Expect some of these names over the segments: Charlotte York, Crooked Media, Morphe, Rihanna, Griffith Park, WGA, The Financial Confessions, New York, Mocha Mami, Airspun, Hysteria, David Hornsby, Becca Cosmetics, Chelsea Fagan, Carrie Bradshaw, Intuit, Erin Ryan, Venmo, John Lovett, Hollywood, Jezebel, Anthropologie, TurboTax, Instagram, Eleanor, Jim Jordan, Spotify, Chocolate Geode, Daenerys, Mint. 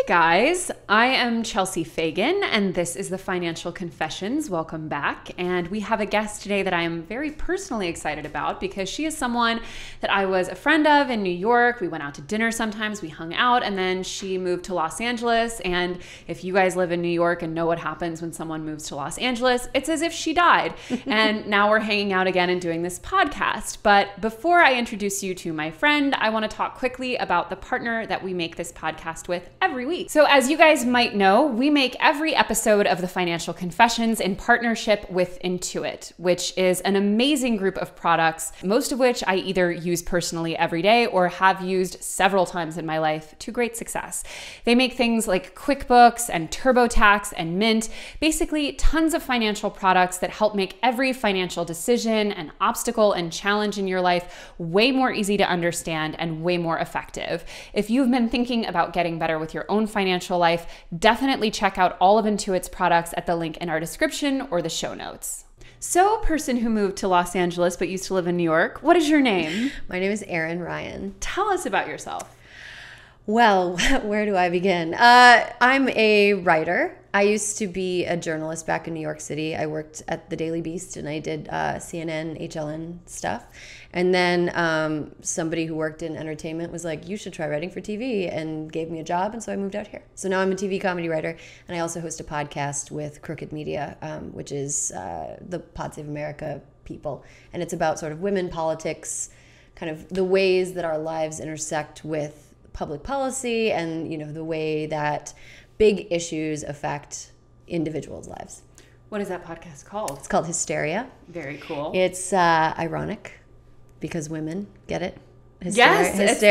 Hey guys, I am Chelsea Fagan, and this is The Financial Confessions. Welcome back. And we have a guest today that I am very personally excited about because she is someone that I was a friend of in New York. We went out to dinner sometimes, we hung out, and then she moved to Los Angeles. And if you guys live in New York and know what happens when someone moves to Los Angeles, it's as if she died. And now we're hanging out again and doing this podcast. But before I introduce you to my friend, I want to talk quickly about the partner that we make this podcast with every week. So as you guys might know, we make every episode of The Financial Confessions in partnership with Intuit, which is an amazing group of products, most of which I either use personally every day or have used several times in my life to great success. They make things like QuickBooks and TurboTax and Mint, basically tons of financial products that help make every financial decision and obstacle and challenge in your life way more easy to understand and way more effective. If you've been thinking about getting better with your own financial life, definitely check out all of Intuit's products at the link in our description or the show notes. So, person who moved to Los Angeles but used to live in New York, what is your name? My name is Erin Ryan. Tell us about yourself. Well, where do I begin? I'm a writer. I used to be a journalist back in New York City. I worked at the Daily Beast and I did CNN, HLN stuff. And then somebody who worked in entertainment was like, you should try writing for TV, and gave me a job. And so I moved out here. So now I'm a TV comedy writer. And I also host a podcast with Crooked Media, which is the Pod Save America people. And it's about sort of women, politics, kind of the ways that our lives intersect with public policy and, you know, the way that big issues affect individuals' lives. What is that podcast called? It's called Hysteria. Very cool. It's ironic because women get it. Hysteria. It's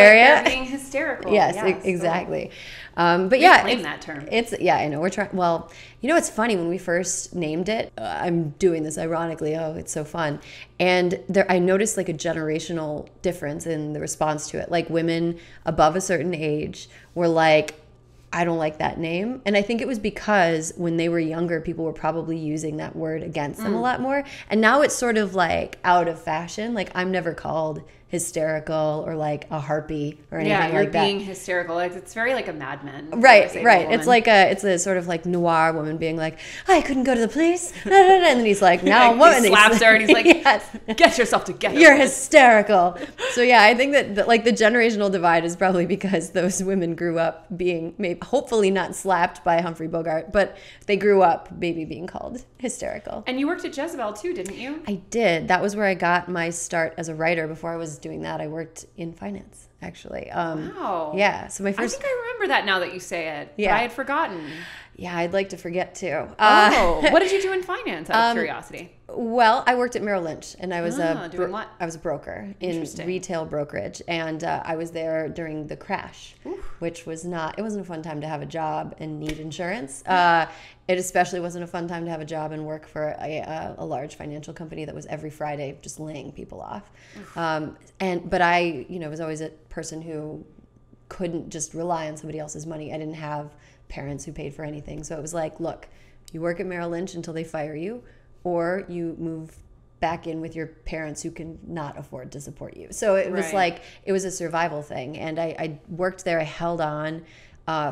like being hysterical. yes, exactly. So but yeah, claim that term. It's I know we're trying. Well, you know, it's funny when we first named it. I'm doing this ironically. Oh, it's so fun. And there, I noticed like a generational difference in the response to it. Like women above a certain age were like, I don't like that name. And I think it was because when they were younger, people were probably using that word against them a lot more. And now it's sort of like out of fashion. Like I'm never called hysterical or like a harpy or anything like that. Yeah, you're being hysterical. It's very like a Mad Men. Right. It's like a sort of like noir woman being like, I couldn't go to the police. And then he's like, now what? He slaps her and he's like, yes. Get yourself together. You're hysterical. So yeah, I think that like the generational divide is probably because those women grew up being maybe hopefully not slapped by Humphrey Bogart, but they grew up maybe being called hysterical. And you worked at Jezebel too, didn't you? I did. That was where I got my start as a writer. Before I was doing that, I worked in finance, actually. Wow. Yeah. So my first. I think I remember that now that you say it. Yeah. But I had forgotten. Yeah, I'd like to forget too. Oh, what did you do in finance? Out of curiosity. Well, I worked at Merrill Lynch, and I was I was a broker in retail brokerage, and I was there during the crash, which was not. It wasn't a fun time to have a job and need insurance. It especially wasn't a fun time to have a job and work for a large financial company that was every Friday just laying people off. But I, you know, was always a person who couldn't just rely on somebody else's money. I didn't have parents who paid for anything, so it was like, look, you work at Merrill Lynch until they fire you, or you move back in with your parents who can not afford to support you. So it was like, it was a survival thing. And I worked there. I held on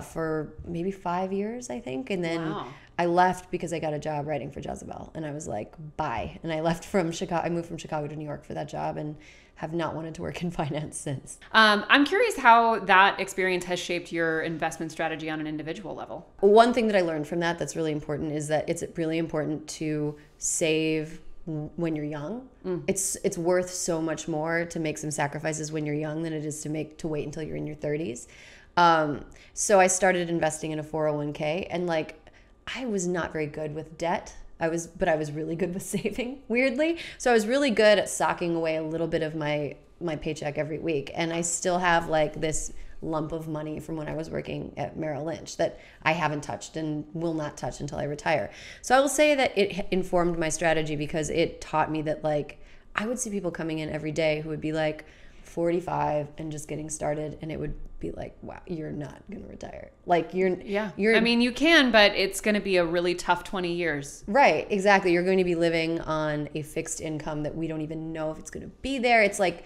for maybe 5 years, I think. And then I left because I got a job writing for Jezebel. And I was like, bye. And I left from Chicago. I moved from Chicago to New York for that job and have not wanted to work in finance since. I'm curious how that experience has shaped your investment strategy on an individual level. One thing that I learned from that that's really important is that it's really important to save when you're young. It's worth so much more to make some sacrifices when you're young than it is to wait until you're in your 30s. So I started investing in a 401k, and like I was not very good with debt. But I was really good with saving, weirdly. So I was really good at socking away a little bit of my paycheck every week. And I still have like this lump of money from when I was working at Merrill Lynch that I haven't touched and will not touch until I retire. So I will say that it informed my strategy because it taught me that like I would see people coming in every day who would be like 45 and just getting started, and it would be like, wow, you're not gonna retire. Like you're I mean, you can, but it's gonna be a really tough 20 years. Right, exactly. You're going to be living on a fixed income that we don't even know if it's gonna be there. It's like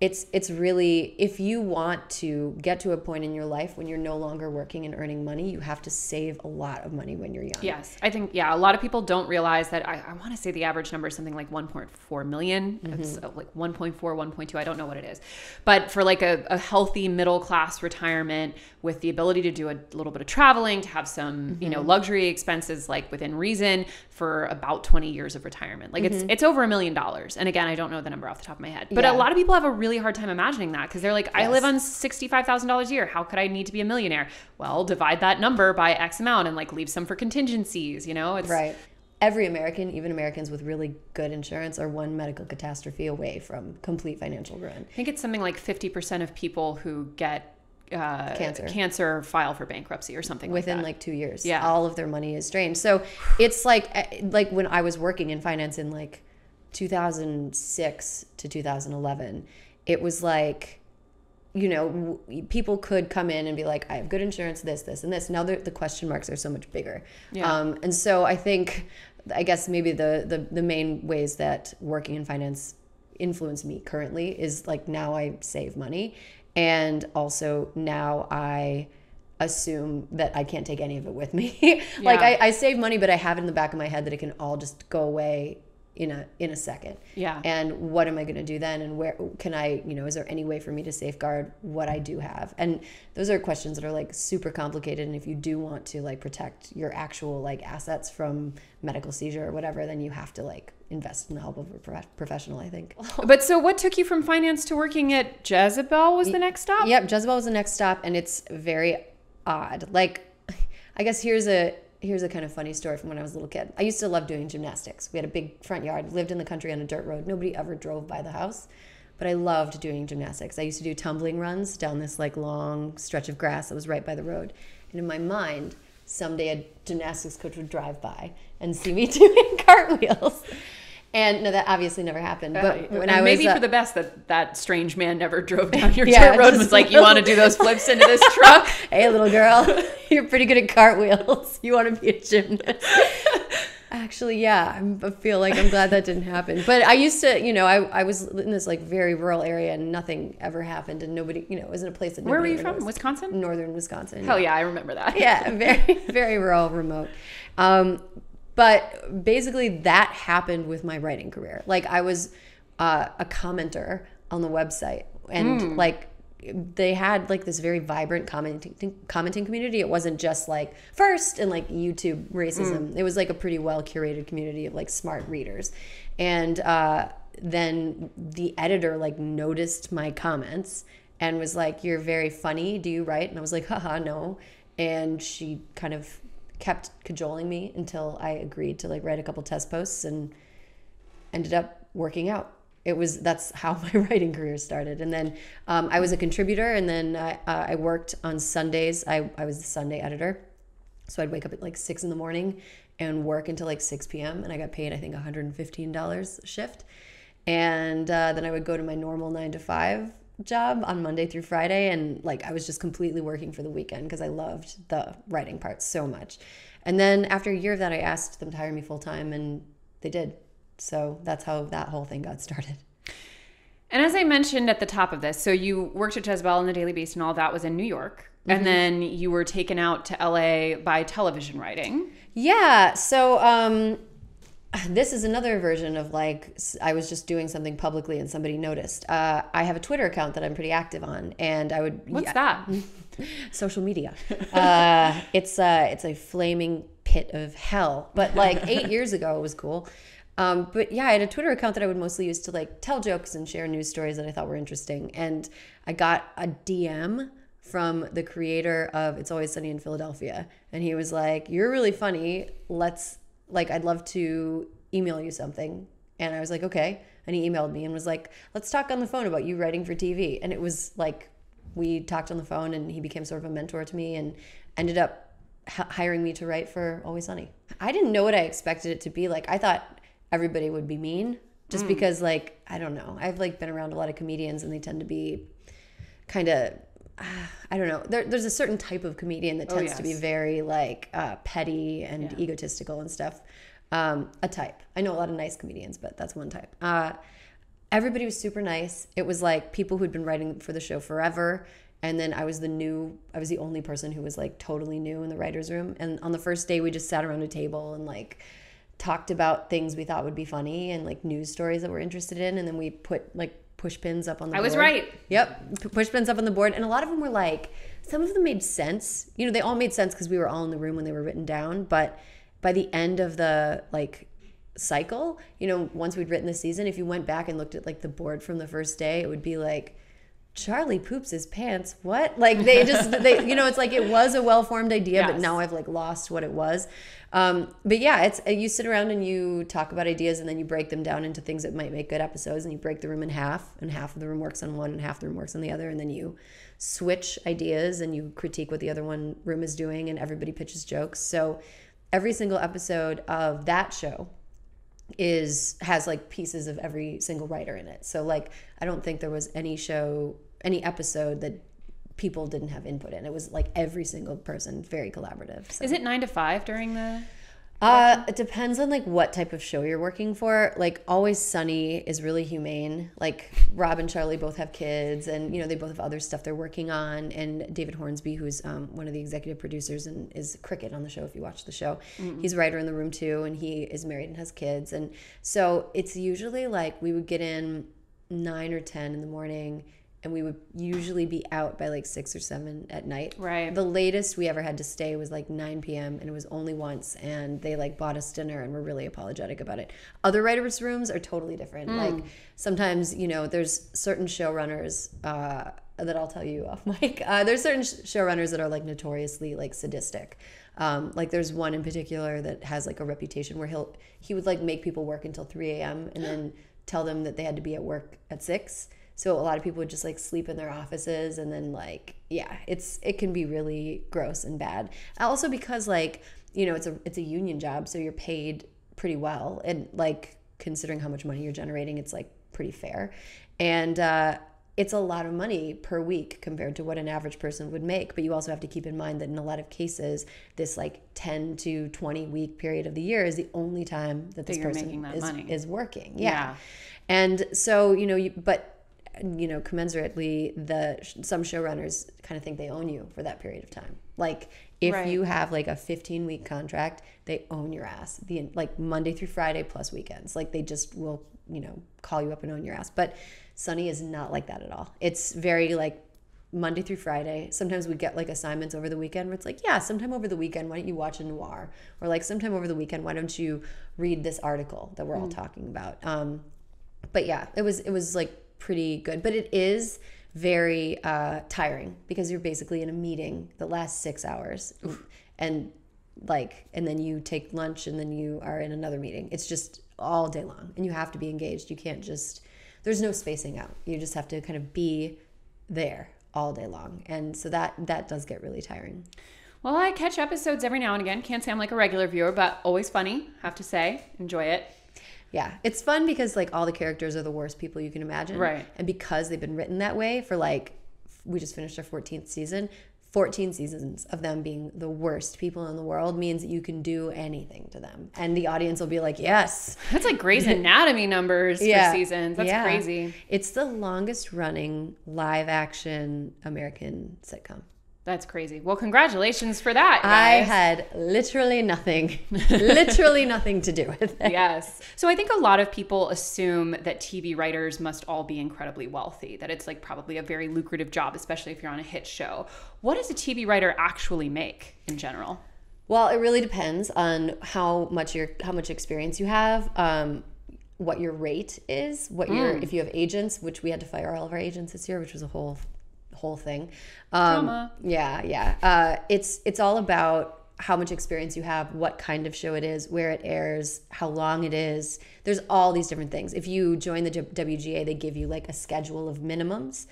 It's really, if you want to get to a point in your life when you're no longer working and earning money, you have to save a lot of money when you're young. Yes. I think, yeah, a lot of people don't realize that. I want to say the average number is something like 1.4 million. Mm-hmm. It's like 1.4, 1.2. I don't know what it is. But for like a healthy middle class retirement with the ability to do a little bit of traveling, to have some, mm-hmm. you know, luxury expenses like within reason for about 20 years of retirement. Like mm-hmm. it's over $1 million. And again, I don't know the number off the top of my head. But yeah. a lot of people have a really hard time imagining that because they're like, yes. I live on $65,000 a year. How could I need to be a millionaire? Well, divide that number by X amount and like leave some for contingencies, you know? It's right. Every American, even Americans with really good insurance, are one medical catastrophe away from complete financial ruin. I think it's something like 50% of people who get cancer file for bankruptcy or something within like that. Like 2 years. Yeah. All of their money is drained. So it's like when I was working in finance in like 2006 to 2011, it was like, you know, people could come in and be like, I have good insurance, this, this, and this. Now the question marks are so much bigger. Yeah. And so I think, I guess maybe the main ways that working in finance influenced me currently is like now I save money. And also now I assume that I can't take any of it with me. Like yeah. I save money, but I have it in the back of my head that it can all just go away in a second. Yeah. And what am I going to do then? And where can I, you know, is there any way for me to safeguard what I do have? And those are questions that are like super complicated. And if you do want to like protect your actual like assets from medical seizure or whatever, then you have to like invest in the help of a professional, I think. But so what took you from finance to working at Jezebel was the next stop? Yep. Jezebel was the next stop. And it's very odd. Like, I guess here's a kind of funny story from when I was a little kid. I used to love doing gymnastics. We had a big front yard, lived in the country on a dirt road. Nobody ever drove by the house, but I loved doing gymnastics. I used to do tumbling runs down this like long stretch of grass that was right by the road. And in my mind, someday a gymnastics coach would drive by and see me doing cartwheels. And no, that obviously never happened. But when I was maybe for the best that strange man never drove down your dirt road and was like, you want to do those flips into this truck? Hey, little girl, you're pretty good at cartwheels. You want to be a gymnast? Actually, yeah, I feel like I'm glad that didn't happen. But I used to, you know, I was in this like very rural area and nothing ever happened and nobody, you know, it was in a place that nobody. Where were you from? Wisconsin? Northern Wisconsin. Hell yeah, I remember that. Yeah, very, very rural, remote. But basically that happened with my writing career. Like I was a commenter on the website and like they had like this very vibrant commenting community. It wasn't just like first and like YouTube racism. It was like a pretty well curated community of like smart readers. And then the editor like noticed my comments and was like, you're very funny, do you write? And I was like, haha, no. And she kind of kept cajoling me until I agreed to like write a couple test posts and ended up working out. That's how my writing career started. And then I was a contributor and then I worked on Sundays. I was the Sunday editor. So I'd wake up at like 6 a.m. and work until like 6 p.m. and I got paid, I think $115 a shift. And then I would go to my normal 9-to-5 job on Monday through Friday, and like I was just completely working for the weekend because I loved the writing part so much. And then after a year of that, I asked them to hire me full-time and they did. So that's how that whole thing got started. And as I mentioned at the top of this, so you worked at Jezebel and the Daily Beast and all that was in New York. Mm-hmm. And then you were taken out to LA by television writing. Yeah, so this is another version of like, I was just doing something publicly and somebody noticed. I have a Twitter account that I'm pretty active on and I would... What's that? Social media. It's a flaming pit of hell. But like 8 years ago, it was cool. But yeah, I had a Twitter account that I would mostly use to like tell jokes and share news stories that I thought were interesting. And I got a DM from the creator of It's Always Sunny in Philadelphia. And he was like, you're really funny. I'd love to email you something. And I was like, okay. And he emailed me and was like, let's talk on the phone about you writing for TV. And it was like, we talked on the phone and he became sort of a mentor to me and ended up hiring me to write for Always Sunny. I didn't know what I expected it to be like. I thought everybody would be mean just because like, I don't know. I've like been around a lot of comedians and they tend to be kind of, I don't know. There's a certain type of comedian that tends to be very like petty and egotistical and stuff. A type. I know a lot of nice comedians, but that's one type. Everybody was super nice. It was like people who'd been writing for the show forever. And then I was the only person who was like totally new in the writer's room. And on the first day, we just sat around a table and like talked about things we thought would be funny and like news stories that we're interested in. And then we put like push pins up on the board. I was right. Yep. Push pins up on the board. And a lot of them were like, some of them made sense. You know, they all made sense because we were all in the room when they were written down. But by the end of the like cycle, you know, once we'd written the season, if you went back and looked at like the board from the first day, it would be like, Charlie poops his pants. What? Like they just, they, you know, it's like it was a well-formed idea, yes. But now I've like lost what it was. But yeah, it's you sit around and you talk about ideas and then you break them down into things that might make good episodes and you break the room in half and half of the room works on one and half the room works on the other. And then you switch ideas and you critique what the other one room is doing and everybody pitches jokes. So every single episode of that show has like pieces of every single writer in it. So like I don't think there was any episode that people didn't have input in. It was like every single person, very collaborative. So. Is it 9 to 5 during the it depends on like what type of show you're working for. Like Always Sunny is really humane. Like Rob and Charlie both have kids and you know they both have other stuff they're working on. And David Hornsby, who's one of the executive producers and is Cricket on the show if you watch the show. Mm-hmm. He's a writer in the room too and he is married and has kids. And so it's usually like we would get in 9 or 10 in the morning and we would usually be out by like 6 or 7 at night. Right. The latest we ever had to stay was like 9 p.m. and it was only once and they like bought us dinner and were really apologetic about it. Other writers' rooms are totally different. Like sometimes, you know, there's certain showrunners that I'll tell you off mic. There's certain showrunners that are like notoriously like sadistic. Like there's one in particular that has like a reputation where he would like make people work until 3 a.m. and then tell them that they had to be at work at 6. So a lot of people would just like sleep in their offices and then like, yeah, it can be really gross and bad. Also because like, you know, it's a union job, so you're paid pretty well. And like considering how much money you're generating, it's like pretty fair. And it's a lot of money per week compared to what an average person would make. But you also have to keep in mind that in a lot of cases, this like 10 to 20 week period of the year is the only time that this person is working. Yeah. And so, you know, but commensurately, some showrunners kind of think they own you for that period of time. Like if you have like a 15-week contract, they own your ass. Like Monday through Friday plus weekends. Like they just will, you know, call you up and own your ass. But Sunny is not like that at all. It's very like Monday through Friday. Sometimes we get like assignments over the weekend where it's like, yeah, sometime over the weekend, why don't you watch a noir? Or like sometime over the weekend, why don't you read this article that we're all talking about? But yeah, it was like pretty good, but it is very tiring because you're basically in a meeting that lasts 6 hours. Oof. and then you take lunch and then you are in another meeting. It's just all day long and you have to be engaged. You can't just, there's no spacing out. You just have to kind of be there all day long. And so that does get really tiring. Well, I catch episodes every now and again. Can't say I'm like a regular viewer, but always funny, have to say. Enjoy it. Yeah, it's fun because like all the characters are the worst people you can imagine. Right. And because they've been written that way for like, we just finished our 14th season. 14 seasons of them being the worst people in the world means that you can do anything to them. And the audience will be like, yes. That's like Grey's Anatomy numbers for seasons. That's crazy. It's the longest running live action American sitcom. That's crazy. Well, congratulations for that, guys. I had literally nothing to do with it. Yes. So I think a lot of people assume that TV writers must all be incredibly wealthy, that it's like probably a very lucrative job, especially if you're on a hit show. What does a TV writer actually make in general? Well, it really depends on how much experience you have. What your rate is, if you have agents, which we had to fire all of our agents this year, which was a whole thing. It's all about how much experience you have, what kind of show it is, where it airs, how long it is. There's all these different things. If you join the WGA, they give you like a schedule of minimums,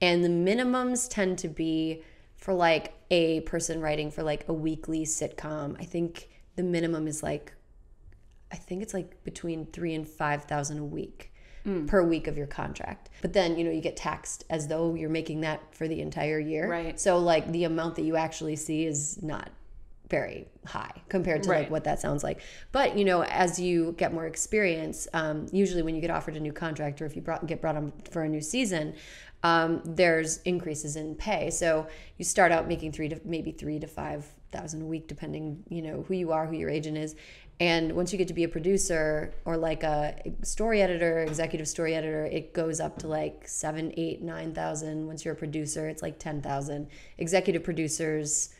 and the minimums tend to be for like a person writing for like a weekly sitcom. I think the minimum is like, I think it's like between $3,000 and $5,000 a week. Per week of your contract. But then, you know, you get taxed as though you're making that for the entire year. Right. So like the amount that you actually see is not very high compared to like what that sounds like. But, you know, as you get more experience, usually when you get offered a new contract or if you get brought on for a new season, there's increases in pay. So you start out making $3,000 to $5,000 a week, depending, you know, who you are, who your agent is. And once you get to be a producer or like a story editor, executive story editor, it goes up to like 7,000, 8,000, 9,000. Once you're a producer, it's like 10,000. Executive producers,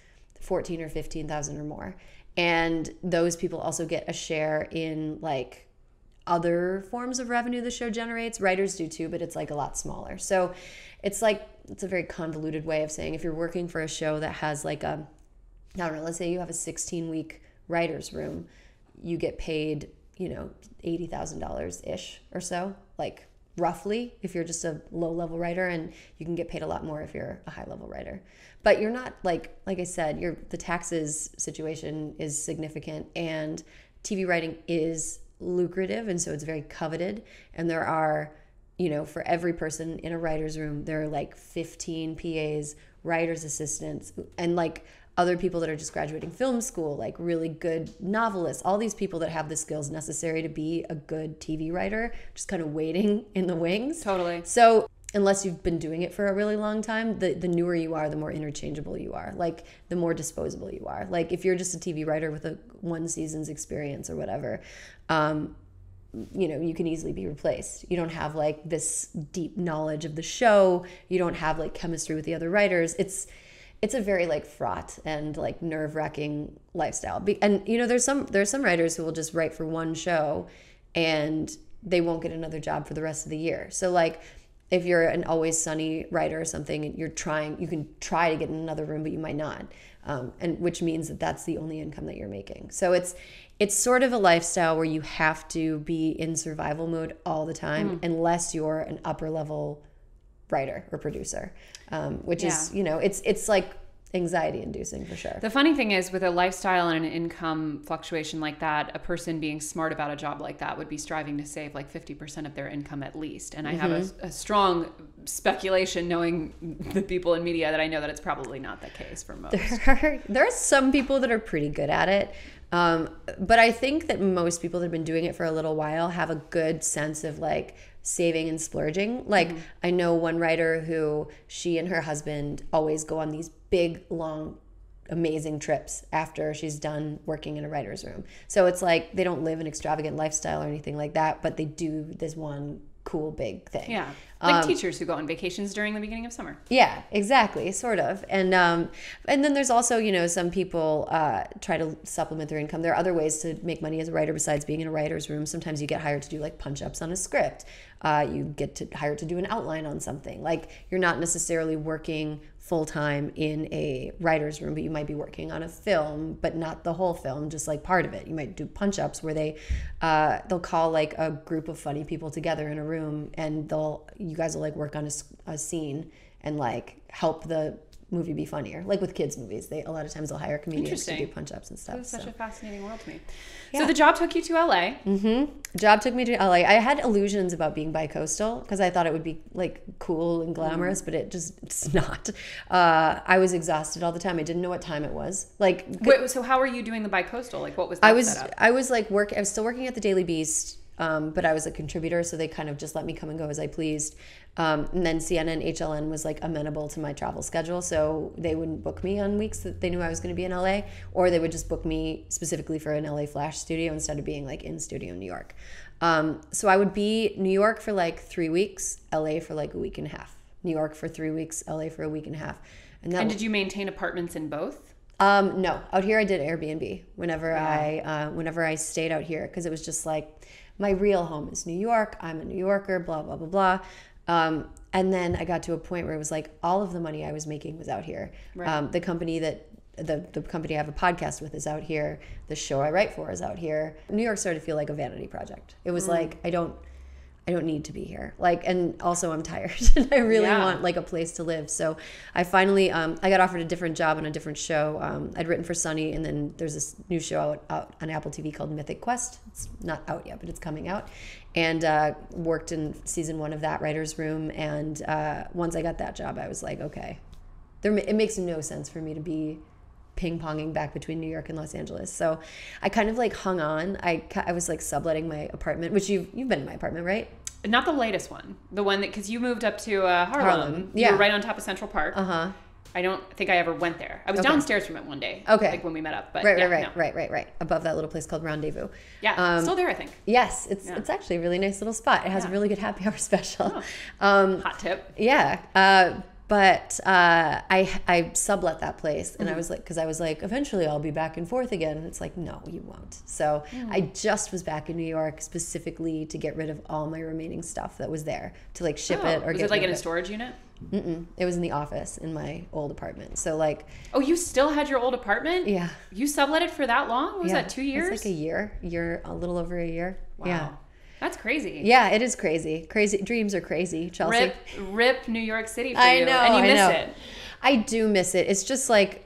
14,000 or 15,000 or more. And those people also get a share in like other forms of revenue the show generates. Writers do too, but it's like a lot smaller. So it's like, it's a very convoluted way of saying if you're working for a show that has like a, I don't know, let's say you have a 16-week writer's room, you get paid, you know, $80,000-ish or so, like roughly, if you're just a low-level writer, and you can get paid a lot more if you're a high-level writer. But you're not, like I said, the taxes situation is significant, and TV writing is lucrative, and so it's very coveted. And there are, you know, for every person in a writer's room, there are like 15 PAs, writer's assistants, and like other people that are just graduating film school, like really good novelists, all these people that have the skills necessary to be a good TV writer, just kind of waiting in the wings. Totally. So unless you've been doing it for a really long time, the newer you are, the more interchangeable you are, like the more disposable you are. Like if you're just a TV writer with a one season's experience or whatever, you know, you can easily be replaced. You don't have like this deep knowledge of the show. You don't have like chemistry with the other writers. It's a very like fraught and like nerve-wracking lifestyle. And you know, there's some writers who will just write for one show and they won't get another job for the rest of the year. So like if you're an Always Sunny writer or something and you can try to get in another room, but you might not. And which means that that's the only income that you're making. So it's sort of a lifestyle where you have to be in survival mode all the time, unless you're an upper level writer or producer, which is, you know, it's like anxiety inducing for sure. The funny thing is, with a lifestyle and an income fluctuation like that, a person being smart about a job like that would be striving to save like 50% of their income at least. And I have a strong speculation, knowing the people in media, that I know that it's probably not the case for most. There are some people that are pretty good at it. But I think that most people that have been doing it for a little while have a good sense of like saving and splurging. Like I know one writer who, she and her husband always go on these big, long, amazing trips after she's done working in a writer's room. So it's like they don't live an extravagant lifestyle or anything like that, but they do this one cool big thing. Yeah, like teachers who go on vacations during the beginning of summer. Yeah, exactly, sort of. And then there's also, you know, some people try to supplement their income. There are other ways to make money as a writer besides being in a writer's room. Sometimes you get hired to do like punch-ups on a script. You get hired to do an outline on something. Like you're not necessarily working full-time in a writer's room, but you might be working on a film, but not the whole film, just like part of it. You might do punch-ups where they'll call like a group of funny people together in a room, and you guys will like work on a scene and like help the movie be funnier. Like with kids' movies, a lot of times they'll hire comedians to do punch-ups and stuff. It was such a fascinating world to me. Yeah. So the job took you to LA. Job took me to LA. I had illusions about being bi-coastal because I thought it would be like cool and glamorous, but it's not. I was exhausted all the time. I didn't know what time it was. Like, wait, so how were you doing the bi-coastal? Like, what was that setup? I was still working at the Daily Beast, but I was a contributor, so they kind of just let me come and go as I pleased. And then CNN, HLN was like amenable to my travel schedule, so they wouldn't book me on weeks that they knew I was going to be in LA, or they would just book me specifically for an LA Flash studio instead of being like in studio in New York. So I would be New York for like 3 weeks, LA for like a week and a half. New York for 3 weeks, LA for a week and a half. And did you maintain apartments in both? No, out here I did Airbnb whenever I stayed out here, because it was just like my real home is New York. I'm a New Yorker. Blah blah blah blah. And then I got to a point where it was like all of the money I was making was out here. Right. The company I have a podcast with is out here. The show I write for is out here. New York started to feel like a vanity project. It was like I don't need to be here. Like, and also I'm tired and I really want like a place to live. So I finally, I got offered a different job on a different show. I'd written for Sunny, and then there's this new show out on Apple TV called Mythic Quest. It's not out yet, but it's coming out. And worked in season one of that writer's room. And once I got that job, I was like, okay, it makes no sense for me to be ping-ponging back between New York and Los Angeles. So I kind of like hung on. I was like subletting my apartment, which you've been in my apartment, right? Not the latest one. The one that, because you moved up to Harlem. Yeah. You were right on top of Central Park. Uh-huh. I don't think I ever went there. I was downstairs from it one day. Okay. Like when we met up. But right. Above that little place called Rendezvous. Yeah. Still there, I think. Yes. It's actually a really nice little spot. It has a really good happy hour special. Oh. Hot tip. Yeah. But I sublet that place, and I was like, because I was like, eventually I'll be back and forth again. And it's like, no, you won't. So I just was back in New York specifically to get rid of all my remaining stuff that was there to like ship it or get rid of it. Was it like in a storage unit? Mm-mm. It was in the office in my old apartment. So like, oh, you still had your old apartment? Yeah. You sublet it for that long? What was that, 2 years? It's like a little over a year. Wow. Yeah. That's crazy. Yeah, it is crazy. Crazy dreams are crazy, Chelsea. Rip New York City for you. I know. And you miss it. I do miss it. It's just like,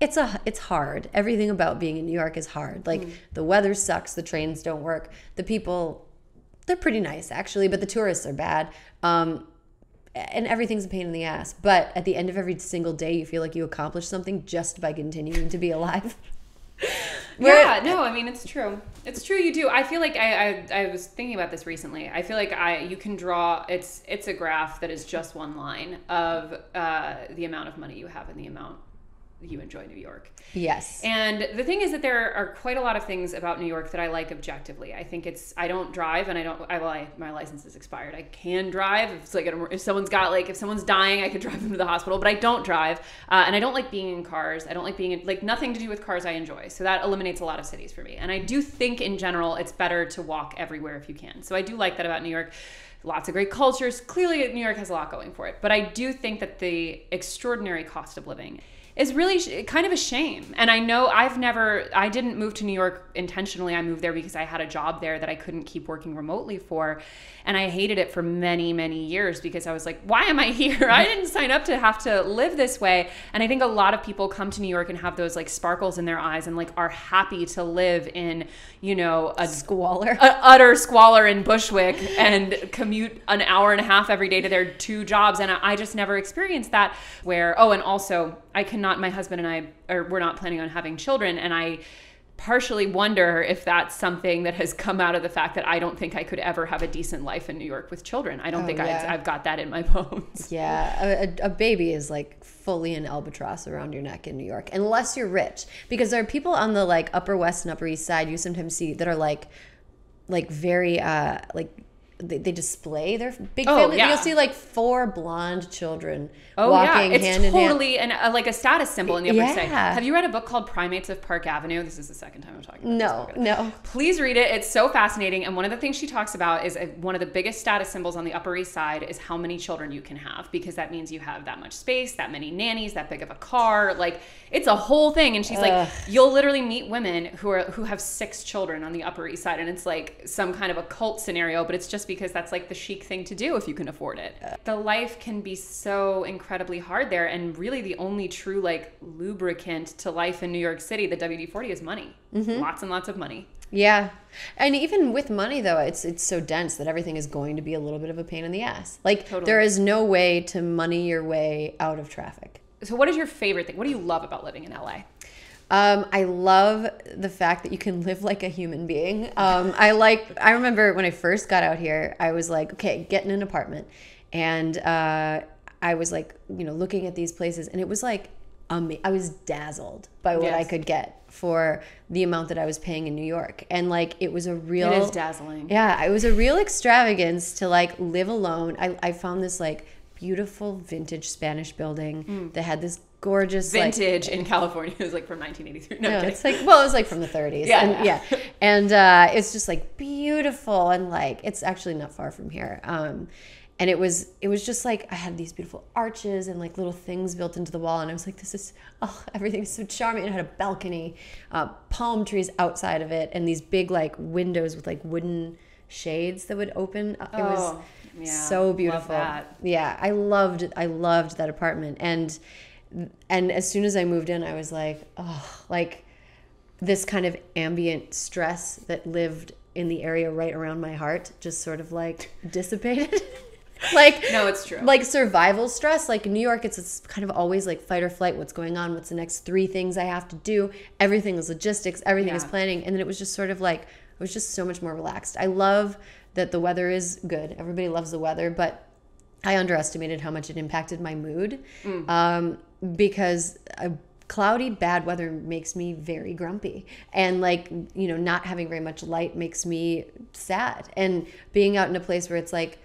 it's hard. Everything about being in New York is hard. Like the weather sucks, the trains don't work, the people, they're pretty nice actually, but the tourists are bad. And everything's a pain in the ass. But at the end of every single day, you feel like you accomplished something just by continuing to be alive. I mean, it's true. It's true, you do. I feel like I was thinking about this recently. I feel like you can draw, it's a graph that is just one line of the amount of money you have and the amount you enjoy New York. Yes. And the thing is that there are quite a lot of things about New York that I like objectively. I think I don't drive, and my license is expired. I can drive. It's like if someone's dying, I could drive them to the hospital, but I don't drive. And I don't like being in cars. I don't like being in, like, nothing to do with cars I enjoy. So that eliminates a lot of cities for me. And I do think in general, it's better to walk everywhere if you can. So I do like that about New York. Lots of great cultures. Clearly New York has a lot going for it, but I do think that the extraordinary cost of living is really kind of a shame. And I know I didn't move to New York intentionally. I moved there because I had a job there that I couldn't keep working remotely for. And I hated it for many, many years because I was like, why am I here? I didn't sign up to have to live this way. And I think a lot of people come to New York and have those like sparkles in their eyes and like are happy to live in, a squalor, utter squalor in Bushwick and commute an hour and a half every day to their two jobs. And I just never experienced that and also I cannot, my husband and I, or we're not planning on having children. And I partially wonder if that's something that has come out of the fact that I don't think I could ever have a decent life in New York with children. I don't think I've got that in my bones. Yeah. A baby is like fully an albatross around your neck in New York, unless you're rich, because there are people on the like Upper West and Upper East Side you sometimes see that are like very, they display their big family. Yeah. You'll see like four blonde children walking hand in hand. It's totally like a status symbol in the Upper East Side. Have you read a book called Primates of Park Avenue? This is the second time I'm talking about this. No. Please read it. It's so fascinating. And one of the things she talks about is one of the biggest status symbols on the Upper East Side is how many children you can have, because that means you have that much space, that many nannies, that big of a car. Like, it's a whole thing. And she's like, you'll literally meet women who have six children on the Upper East Side, and it's like some kind of a cult scenario, but it's just because that's like the chic thing to do if you can afford it. The life can be so incredibly hard there, and really the only true like lubricant to life in New York City, the WD-40, is money. Lots and lots of money. Yeah. And even with money though, it's so dense that everything is going to be a little bit of a pain in the ass. Like, totally. There is no way to money your way out of traffic. So what is your favorite thing? What do you love about living in LA? I love the fact that you can live like a human being. I remember when I first got out here, I was like, okay, get in an apartment. And I was like, looking at these places, and it was like, I was dazzled by what I could get for the amount that I was paying in New York. And like, it is dazzling. Yeah. It was a real extravagance to like live alone. I found this like beautiful vintage Spanish building that had this gorgeous vintage in California. It was like from 1983. No, it's like, well, it was like from the 30s. And it's just like beautiful, and like it's actually not far from here. And it was just like I had these beautiful arches and like little things built into the wall, and I was like, everything's so charming. It had a balcony, palm trees outside of it, and these big like windows with like wooden shades that would open. It was so beautiful. Love that. Yeah, I loved that apartment. And as soon as I moved in, I was like, like this kind of ambient stress that lived in the area right around my heart just sort of like dissipated. Like, no, it's true. Like survival stress. Like in New York, it's kind of always like fight or flight. What's going on? What's the next three things I have to do? Everything is logistics. Everything is planning. And then it was just sort of like, it was just so much more relaxed. I love that the weather is good. Everybody loves the weather, but I underestimated how much it impacted my mood because cloudy, bad weather makes me very grumpy. And like, you know, not having very much light makes me sad. And being out in a place where it's like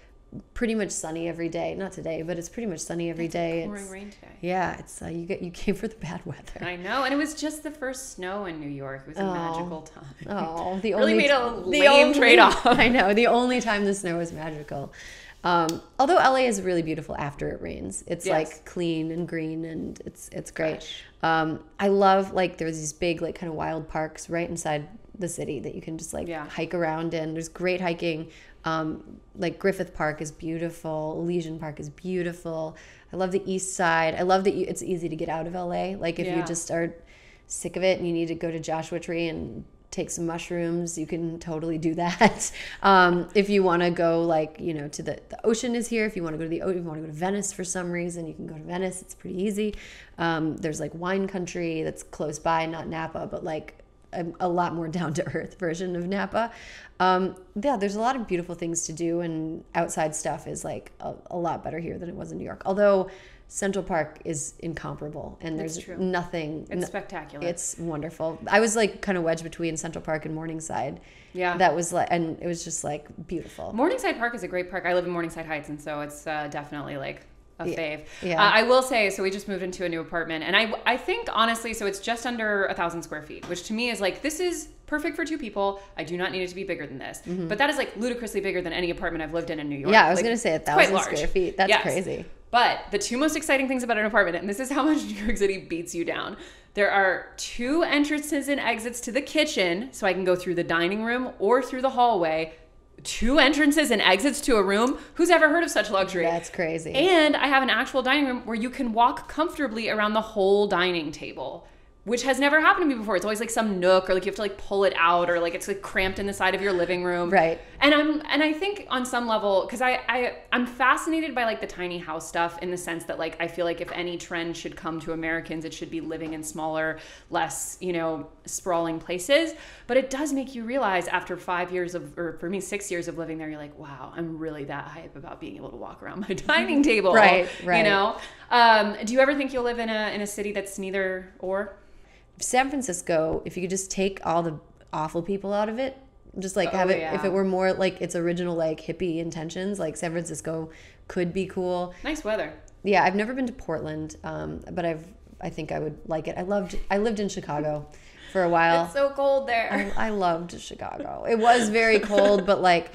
pretty much sunny every day. Not today, but it's pretty much sunny every day. It's pouring rain today. Yeah, it's you came for the bad weather. I know, and it was just the first snow in New York. It was a magical time. Oh, the only really made a lame trade off. I know, the only time the snow was magical. Although LA is really beautiful after it rains. It's like clean and green and it's great. Gosh. I love like there's these big like kind of wild parks right inside the city that you can just like hike around in. There's great hiking. Like Griffith Park is beautiful. Elysian Park is beautiful. I love the East Side. I love that it's easy to get out of LA. Like if you just are sick of it and you need to go to Joshua Tree and take some mushrooms, you can totally do that. If you want to go like, you know, to the ocean is here. If you want to go to if you want to go to Venice for some reason, you can go to Venice. It's pretty easy. There's like wine country that's close by, not Napa, but like a lot more down-to-earth version of Napa. There's a lot of beautiful things to do, and outside stuff is like a lot better here than it was in New York. Although Central Park is incomparable, and there's nothing. It's spectacular. It's wonderful. I was like kind of wedged between Central Park and Morningside. Yeah, that was like, and it was just like beautiful. Morningside Park is a great park. I live in Morningside Heights, and so it's definitely like a fave. Yeah. I will say, so we just moved into a new apartment, and I think honestly, so it's just under 1,000 square feet, which to me is like, this is perfect for two people. I do not need it to be bigger than this. Mm-hmm. But that is like ludicrously bigger than any apartment I've lived in New York. Yeah, I was going to say 1,000 square feet. That's crazy. But the two most exciting things about an apartment, and this is how much New York City beats you down, there are two entrances and exits to the kitchen, so I can go through the dining room or through the hallway. Two entrances and exits to a room. Who's ever heard of such luxury? That's crazy. And I have an actual dining room where you can walk comfortably around the whole dining table, which has never happened to me before. It's always like some nook, or like you have to like pull it out, or like it's like cramped in the side of your living room. Right. And I think on some level, because I'm fascinated by like the tiny house stuff, in the sense that like I feel like if any trend should come to Americans, it should be living in smaller, less, you know, sprawling places. But it does make you realize after 5 years of, or for me 6 years of living there, you're like, wow, I'm really that hype about being able to walk around my dining table. Right. You know? Do you ever think you'll live in a city that's neither or? San Francisco, if you could just take all the awful people out of it, just like have it, if it were more like its original like hippie intentions, like San Francisco could be cool. Nice weather. Yeah, I've never been to Portland, but I think I would like it. I lived in Chicago for a while. It's so cold there. I loved Chicago. It was very cold, but like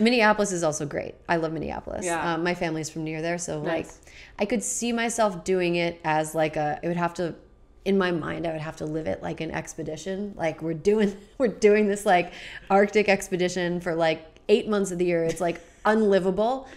Minneapolis is also great. I love Minneapolis. Yeah. My family's from near there, so nice. Like I could see myself doing it as like it would have to. In my mind, I would have to live it like an expedition. Like we're doing this like Arctic expedition for like 8 months of the year. It's like unlivable,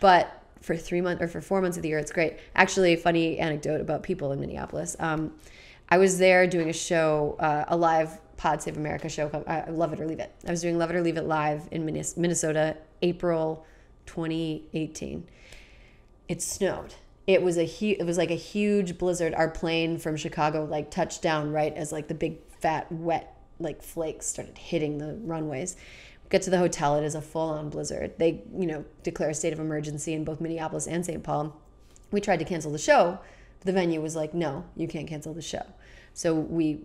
but for 3 months or for 4 months of the year, it's great. Actually, funny anecdote about people in Minneapolis. I was there doing a show, a live Pod Save America show called Love It or Leave It. I was doing Love It or Leave It live in Minnesota, April 2018. It snowed. It was like a huge blizzard. Our plane from Chicago like touched down right as like the big fat wet like flakes started hitting the runways. We get to the hotel. It is a full on blizzard. They declare a state of emergency in both Minneapolis and St. Paul. We tried to cancel the show. The venue was like, no, you can't cancel the show. So we.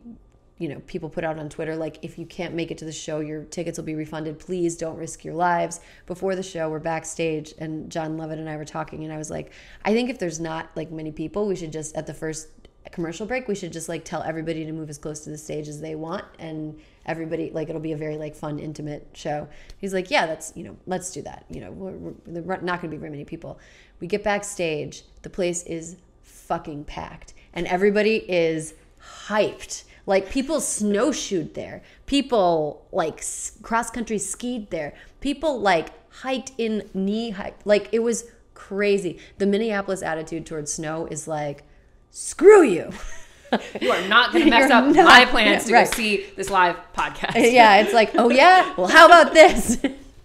People put out on Twitter, like, if you can't make it to the show, your tickets will be refunded. Please don't risk your lives. Before the show, we're backstage, and John Lovett and I were talking, and I was like, I think if there's not, like, many people, we should just, at the first commercial break, we should just, like, tell everybody to move as close to the stage as they want, and everybody, like, it'll be a very, like, fun, intimate show. He's like, yeah, that's, let's do that. We're not going to be very many people. We get backstage. The place is fucking packed, and everybody is hyped. Like, people snowshoed there. People, like, cross-country skied there. People, like, hiked in knee-high. Like, it was crazy. The Minneapolis attitude towards snow is like, screw you. You are not going to mess up my plans to go see this live podcast. Yeah, it's like, oh, yeah? Well, how about this?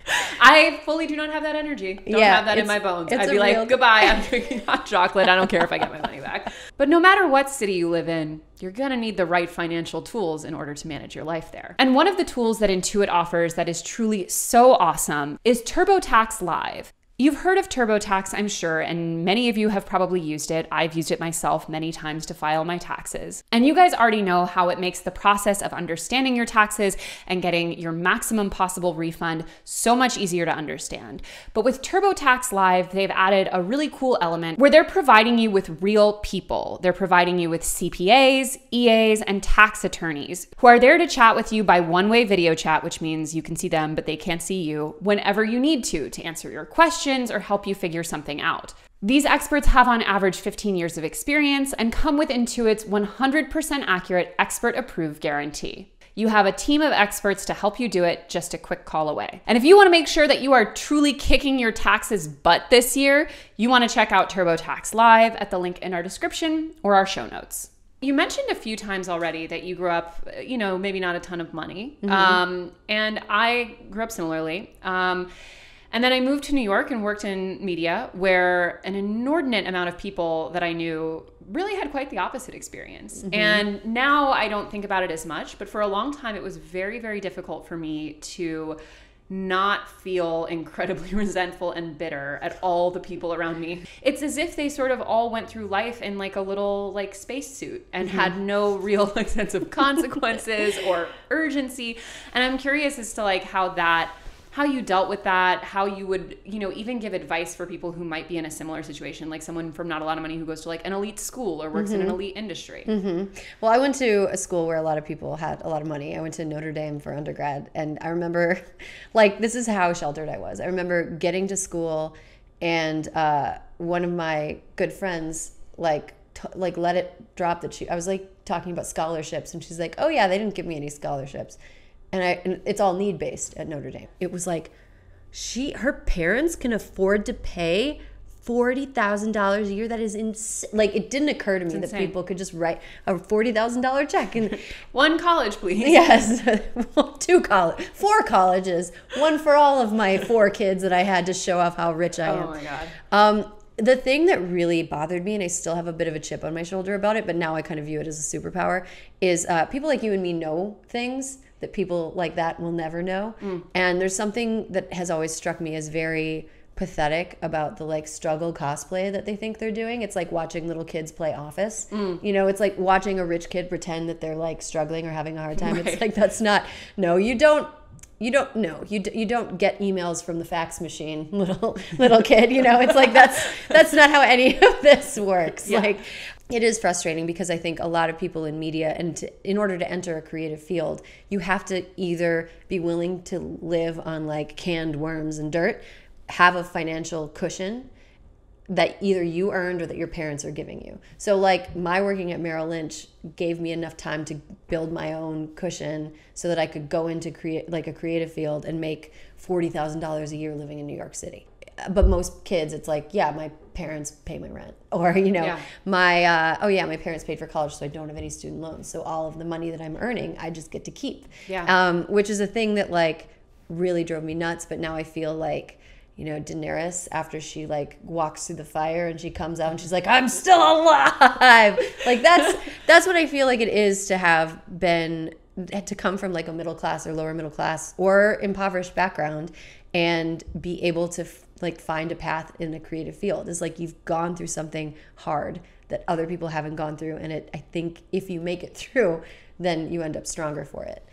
I fully do not have that energy. Don't have that in my bones. I'd be like, goodbye, I'm drinking hot chocolate. I don't care if I get my money back. But no matter what city you live in, you're going to need the right financial tools in order to manage your life there. And one of the tools that Intuit offers that is truly so awesome is TurboTax Live. You've heard of TurboTax, I'm sure, and many of you have probably used it. I've used it myself many times to file my taxes. And you guys already know how it makes the process of understanding your taxes and getting your maximum possible refund so much easier to understand. But with TurboTax Live, they've added a really cool element where they're providing you with real people. They're providing you with CPAs, EAs, and tax attorneys who are there to chat with you by one-way video chat, which means you can see them, but they can't see you, whenever you need to answer your questions or help you figure something out. These experts have on average 15 years of experience and come with Intuit's 100% accurate expert approved guarantee. You have a team of experts to help you do it just a quick call away. And if you want to make sure that you are truly kicking your taxes butt this year, you want to check out TurboTax Live at the link in our description or our show notes. You mentioned a few times already that you grew up, you know, maybe not a ton of money. Mm-hmm. And I grew up similarly. And then I moved to New York and worked in media, where an inordinate amount of people that I knew really had quite the opposite experience. Mm-hmm. And now I don't think about it as much, but for a long time, it was very, very difficult for me to not feel incredibly resentful and bitter at all the people around me. It's as if they sort of all went through life in like a little like spacesuit and mm-hmm. had no real like sense of consequences or urgency. And I'm curious as to like how you dealt with that, how you would, you know, even give advice for people who might be in a similar situation, like someone from not a lot of money who goes to like an elite school or works mm-hmm. in an elite industry. Mm-hmm. Well, I went to a school where a lot of people had a lot of money. I went to Notre Dame for undergrad. And I remember, like, this is how sheltered I was. I remember getting to school and one of my good friends, like let it drop that she, I was like talking about scholarships and she's like, oh yeah, they didn't give me any scholarships. And it's all need-based at Notre Dame. It was like, her parents can afford to pay $40,000 a year. That is insane. Like, it didn't occur to me that people could just write a $40,000 check. And one college, please. Yes. 4 colleges. One for all of my 4 kids that I had to show off how rich I am. Oh, my God. The thing that really bothered me, and I still have a bit of a chip on my shoulder about it, but now I kind of view it as a superpower, is people like you and me know things that people like that will never know. Mm. And there's something that has always struck me as very pathetic about the like struggle cosplay that they think they're doing. It's like watching little kids play Office. Mm. You know, it's like watching a rich kid pretend that they're like struggling or having a hard time. Right. It's like, that's not, no, you don't get emails from the fax machine, little kid, you know, it's like, that's not how any of this works. Yeah. Like, it is frustrating because I think a lot of people in media, and in order to enter a creative field, you have to either be willing to live on like canned worms and dirt, have a financial cushion that either you earned or that your parents are giving you. So like my working at Merrill Lynch gave me enough time to build my own cushion so that I could go into a creative field and make $40,000 a year living in New York City. But most kids, it's like, yeah, my parents pay my rent, or you know, yeah. My parents paid for college, so I don't have any student loans, so all of the money that I'm earning, I just get to keep. Yeah, which is a thing that like really drove me nuts. But now I feel like, you know, Daenerys, after she like walks through the fire and she comes out and she's like, I'm still alive. Like that's what I feel like it is to have been, to come from like a middle class or lower middle class or impoverished background and be able to like find a path in a creative field. It's like you've gone through something hard that other people haven't gone through, and I think if you make it through, then you end up stronger for it.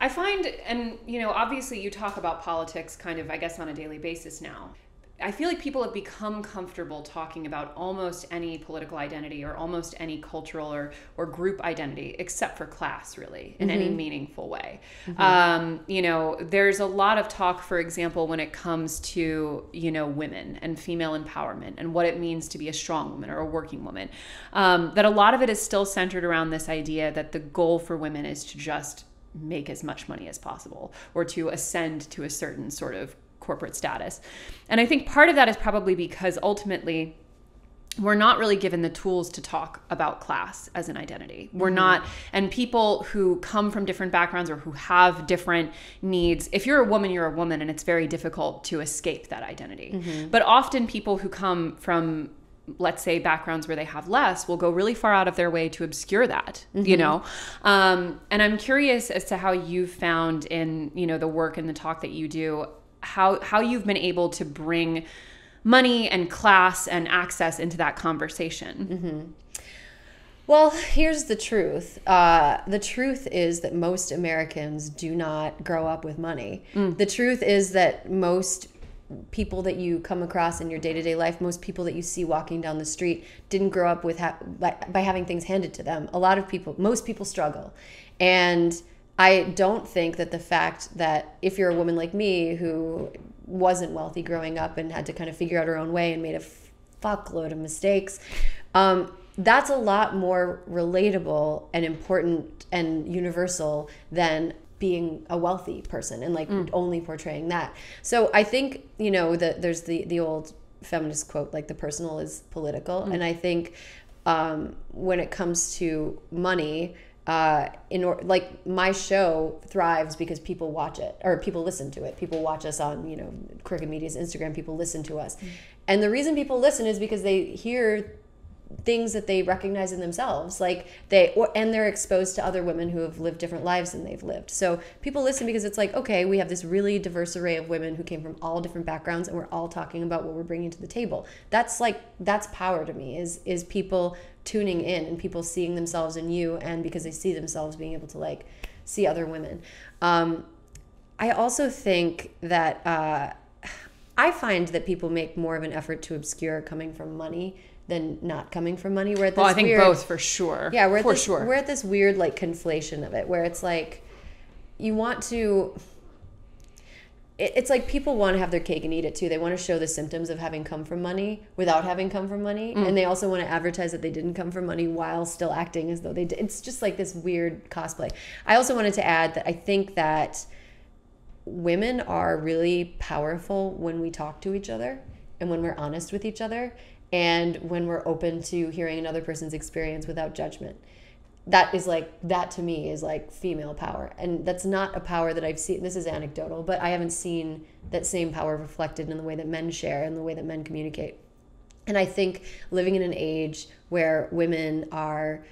I find, and you know, obviously you talk about politics kind of, I guess, on a daily basis now. I feel like people have become comfortable talking about almost any political identity or almost any cultural or group identity, except for class, really, in mm-hmm. any meaningful way. Mm-hmm. You know, there's a lot of talk, for example, when it comes to, you know, women and female empowerment and what it means to be a strong woman or a working woman, that a lot of it is still centered around this idea that the goal for women is to just make as much money as possible or to ascend to a certain sort of corporate status. And I think part of that is probably because ultimately we're not really given the tools to talk about class as an identity. We're not, and people who come from different backgrounds or who have different needs, if you're a woman, and it's very difficult to escape that identity. But often people who come from, let's say, backgrounds where they have less will go really far out of their way to obscure that, you know? And I'm curious as to how you've found in, you know, the work and the talk that you do, how you've been able to bring money and class and access into that conversation. Well, here's the truth. The truth is that most Americans do not grow up with money. The truth is that most people that you come across in your day-to-day life, most people that you see walking down the street, didn't grow up with by having things handed to them. A lot of people, most people struggle. And I don't think that the fact that if you're a woman like me who wasn't wealthy growing up and had to kind of figure out her own way and made a fuckload of mistakes, that's a lot more relatable and important and universal than being a wealthy person and like only portraying that. So I think, you know, there's the old feminist quote, like the personal is political. And I think when it comes to money, like my show thrives because people watch it, or people listen to it. People watch us on, you know, Crooked Media's Instagram. People listen to us, and the reason people listen is because they hear things that they recognize in themselves, like and they're exposed to other women who have lived different lives than they've lived. So people listen because it's like, okay, we have this really diverse array of women who came from all different backgrounds, and we're all talking about what we're bringing to the table. That's like, that's power to me, is people tuning in and people seeing themselves in you, and because they see themselves, being able to like see other women. I also think that I find that people make more of an effort to obscure coming from money than not coming from money. We're at this I think weird, both for sure. Yeah, we're at this weird like conflation of it, where it's like you want to. It's like people want to have their cake and eat it too. They want to show the symptoms of having come from money without having come from money. And they also want to advertise that they didn't come from money while still acting as though they did. It's just like this weird cosplay. I also wanted to add that I think that women are really powerful when we talk to each other and when we're honest with each other and when we're open to hearing another person's experience without judgment. That is like, that to me is like female power. And that's not a power that I've seen. This is anecdotal, but I haven't seen that same power reflected in the way that men share and the way that men communicate. And I think living in an age where women are,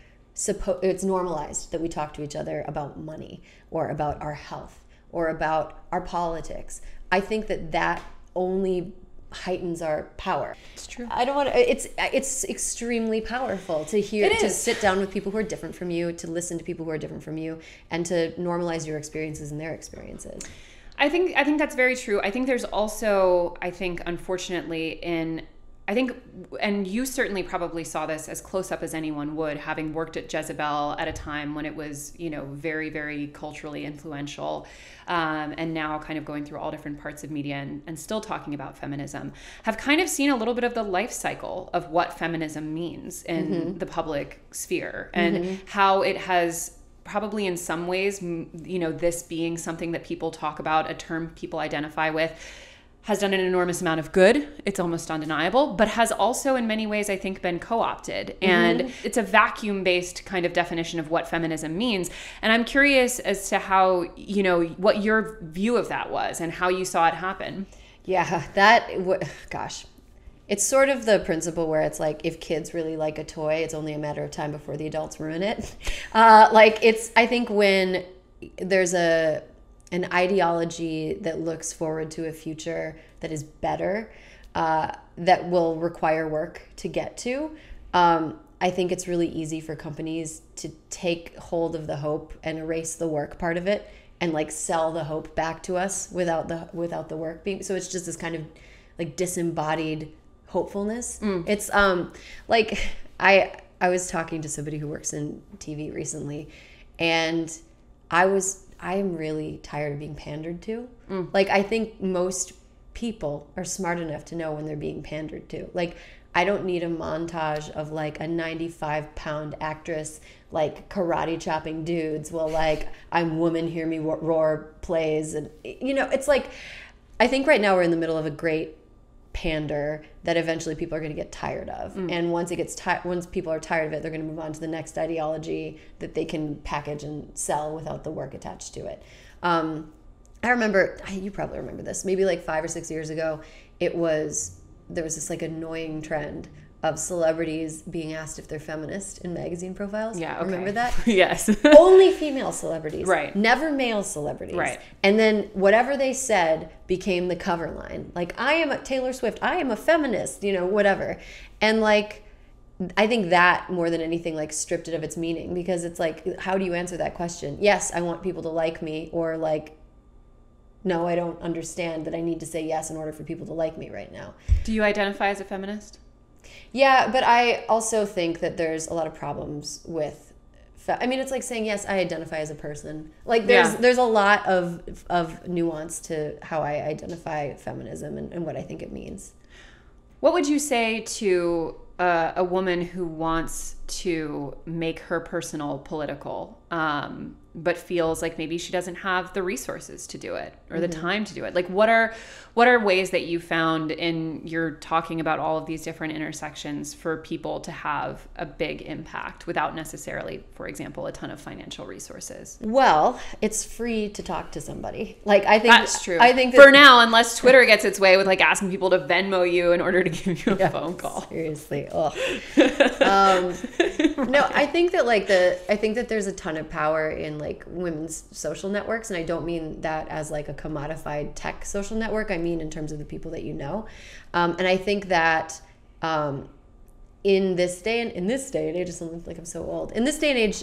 it's normalized that we talk to each other about money or about our health or about our politics. I think that only heightens our power. It's true. I don't want to, it's extremely powerful to hear, to sit down with people who are different from you, to listen to people who are different from you, and to normalize your experiences and their experiences. I think that's very true. I think there's also, unfortunately, and you certainly probably saw this as close up as anyone would, having worked at Jezebel at a time when it was, you know, very, very culturally influential, and now kind of going through all different parts of media and still talking about feminism, have kind of seen a little bit of the life cycle of what feminism means in the public sphere and how it has probably in some ways, you know, this being something that people talk about, a term people identify with, has done an enormous amount of good. It's almost undeniable, but has also in many ways, I think, been co-opted. And it's a vacuum-based kind of definition of what feminism means. And I'm curious as to how, you know, what your view of that was and how you saw it happen. Yeah, gosh. It's sort of the principle where it's like, if kids really like a toy, it's only a matter of time before the adults ruin it. I think when there's an ideology that looks forward to a future that is better, that will require work to get to. I think it's really easy for companies to take hold of the hope and erase the work part of it, and like sell the hope back to us without the work being. So it's just this kind of like disembodied hopefulness. It's like I was talking to somebody who works in TV recently, and I'm really tired of being pandered to. Like, I think most people are smart enough to know when they're being pandered to. Like, I don't need a montage of like a 95-pound actress, like karate chopping dudes while like I'm woman, hear me roar plays. And, you know, it's like, I think right now we're in the middle of a great pander that eventually people are going to get tired of. Mm. And once it gets once people are tired of it, they're going to move on to the next ideology that they can package and sell without the work attached to it. I remember, you probably remember this, maybe like 5 or 6 years ago, there was this like annoying trend of celebrities being asked if they're feminist in magazine profiles. Yeah, okay. Remember that? Yes. Only female celebrities. Right. Never male celebrities. Right. And then whatever they said became the cover line. Like, I am Taylor Swift. I am a feminist, you know, whatever. And like, I think that more than anything, like, stripped it of its meaning, because it's like, how do you answer that question? Yes, I want people to like me, or like, no, I don't understand that I need to say yes in order for people to like me right now. Do you identify as a feminist? Yeah, but I also think that there's a lot of problems with, I mean, it's like saying, yes, I identify as a person. Like, there's a lot of nuance to how I identify feminism and what I think it means. What would you say to a woman who wants to make her personal political, but feels like maybe she doesn't have the resources to do it, or the time to do it? Like, what are ways that you found in your talking about all of these different intersections for people to have a big impact without necessarily, for example, a ton of financial resources? Well, it's free to talk to somebody. Like, I think that's true. I think that for now, unless Twitter gets its way with like asking people to Venmo you in order to give you a phone call. Seriously. Ugh. No, I think that I think that there's a ton of power in like women's social networks, and I don't mean that as like a commodified tech social network. I mean in terms of the people that you know, and I think that in this day and age, it sounds like I'm so old. In this day and age,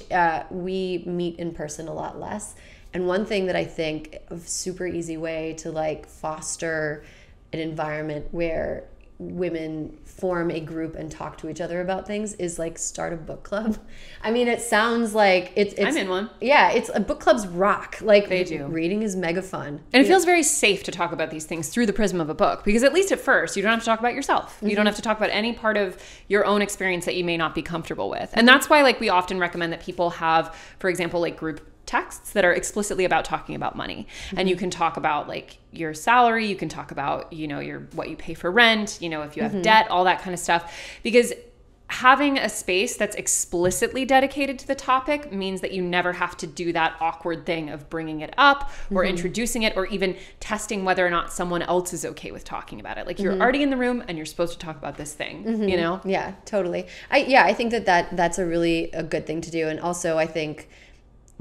we meet in person a lot less. And one thing that I think a super easy way to like foster an environment where women form a group and talk to each other about things is like start a book club. I mean, it sounds like it's I'm in one. Yeah, it's book clubs rock. Like, they do. Reading is mega fun. And it feels very safe to talk about these things through the prism of a book, because at least at first you don't have to talk about yourself. You don't have to talk about any part of your own experience that you may not be comfortable with. And that's why like we often recommend that people have, for example, like group texts that are explicitly about talking about money. And you can talk about like your salary, you can talk about, you know, your what you pay for rent, you know, if you have debt, all that kind of stuff. Because having a space that's explicitly dedicated to the topic means that you never have to do that awkward thing of bringing it up or introducing it, or even testing whether or not someone else is okay with talking about it. Like, you're already in the room and you're supposed to talk about this thing, you know? Yeah, totally. I think that's a really good thing to do. And also I think,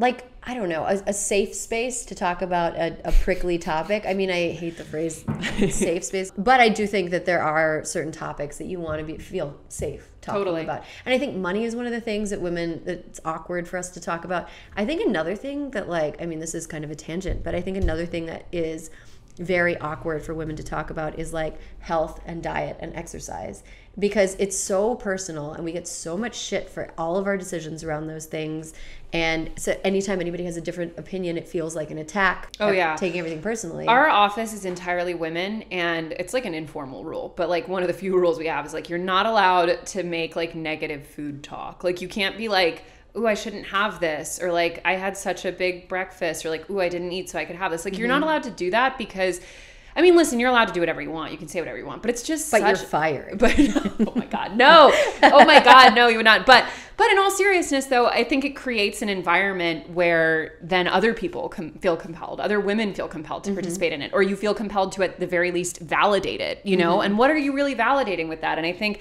like, I don't know, a safe space to talk about a prickly topic. I mean, I hate the phrase safe space, but I do think that there are certain topics that you want to feel safe talking about. And I think money is one of the things that that's awkward for us to talk about. I think another thing that, like, I mean, this is kind of a tangent, but I think another thing that is very awkward for women to talk about is like health and diet and exercise, because it's so personal and we get so much shit for all of our decisions around those things. And so anytime anybody has a different opinion, it feels like an attack. Oh yeah. Taking everything personally. Our office is entirely women, and it's like an informal rule, but like one of the few rules we have is like, you're not allowed to make like negative food talk. Like, you can't be like, ooh, I shouldn't have this, or like, I had such a big breakfast, or like, ooh, I didn't eat so I could have this. Like, you're not allowed to do that, because, I mean, listen, you're allowed to do whatever you want. You can say whatever you want, but it's just But you're fired. But, oh my God, no. Oh my God, no, you would not. But in all seriousness, though, I think it creates an environment where then other people feel compelled. Other women feel compelled to participate in it, or you feel compelled to, at the very least, validate it, you know? And what are you really validating with that? And I think,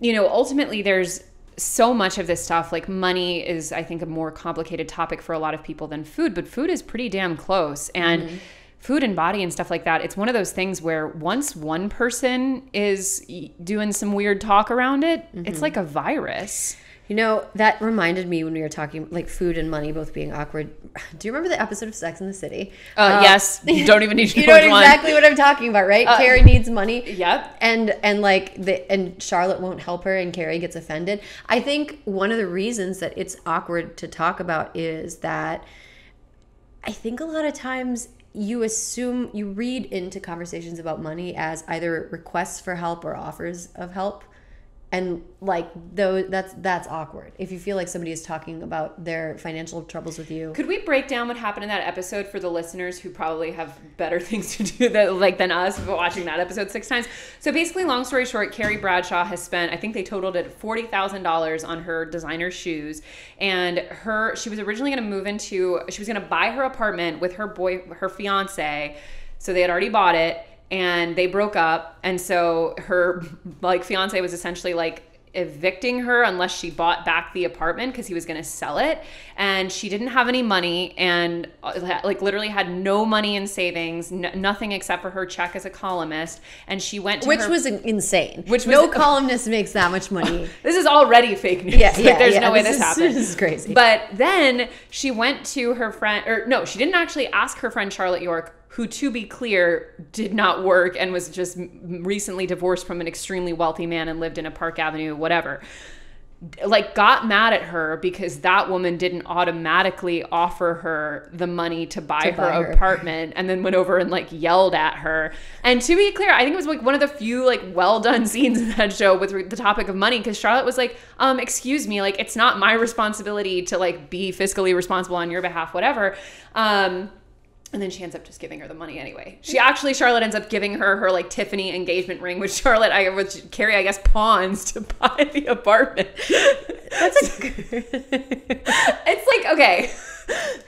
you know, ultimately there's so much of this stuff, like money is, I think, a more complicated topic for a lot of people than food, but food is pretty damn close. And food and body and stuff like that, it's one of those things where once one person is doing some weird talk around it, it's like a virus. You know, that reminded me when we were talking, like, food and money both being awkward. Do you remember the episode of Sex and the City? Yes. You don't even need to know which one. You know exactly what I'm talking about, right? Carrie needs money. Yep. And like, and Charlotte won't help her, and Carrie gets offended. I think one of the reasons that it's awkward to talk about is that I think a lot of times you assume, you read into conversations about money as either requests for help or offers of help. And like, though, that's awkward if you feel like somebody is talking about their financial troubles with you. Could we break down what happened in that episode for the listeners who probably have better things to do than us watching that episode 6 times? So basically, long story short, Carrie Bradshaw has spent, I think they totaled it $40,000 on her designer shoes, and she was originally going to she was going to buy her apartment with her fiance. So they had already bought it. And they broke up, and so her fiance was essentially evicting her unless she bought back the apartment, because he was going to sell it. And she didn't have any money, and literally had no money in savings, nothing except for her check as a columnist. And she went to was insane. No columnist makes that much money. This is already fake news. Yeah, there's no way this happened. This is crazy. But then she went to her friend, or no, she didn't actually ask her friend Charlotte York, who, to be clear, did not work and was just recently divorced from an extremely wealthy man and lived in a Park Avenue, whatever, got mad at her because that woman didn't automatically offer her the money to buy her apartment, and then went over and yelled at her. And to be clear, I think it was one of the few well done scenes in that show with the topic of money, because Charlotte was excuse me, it's not my responsibility to be fiscally responsible on your behalf, whatever. And then she ends up just giving her the money anyway. Charlotte ends up giving her her Tiffany engagement ring, which Carrie, I guess, pawns to buy the apartment. That's good. It's okay.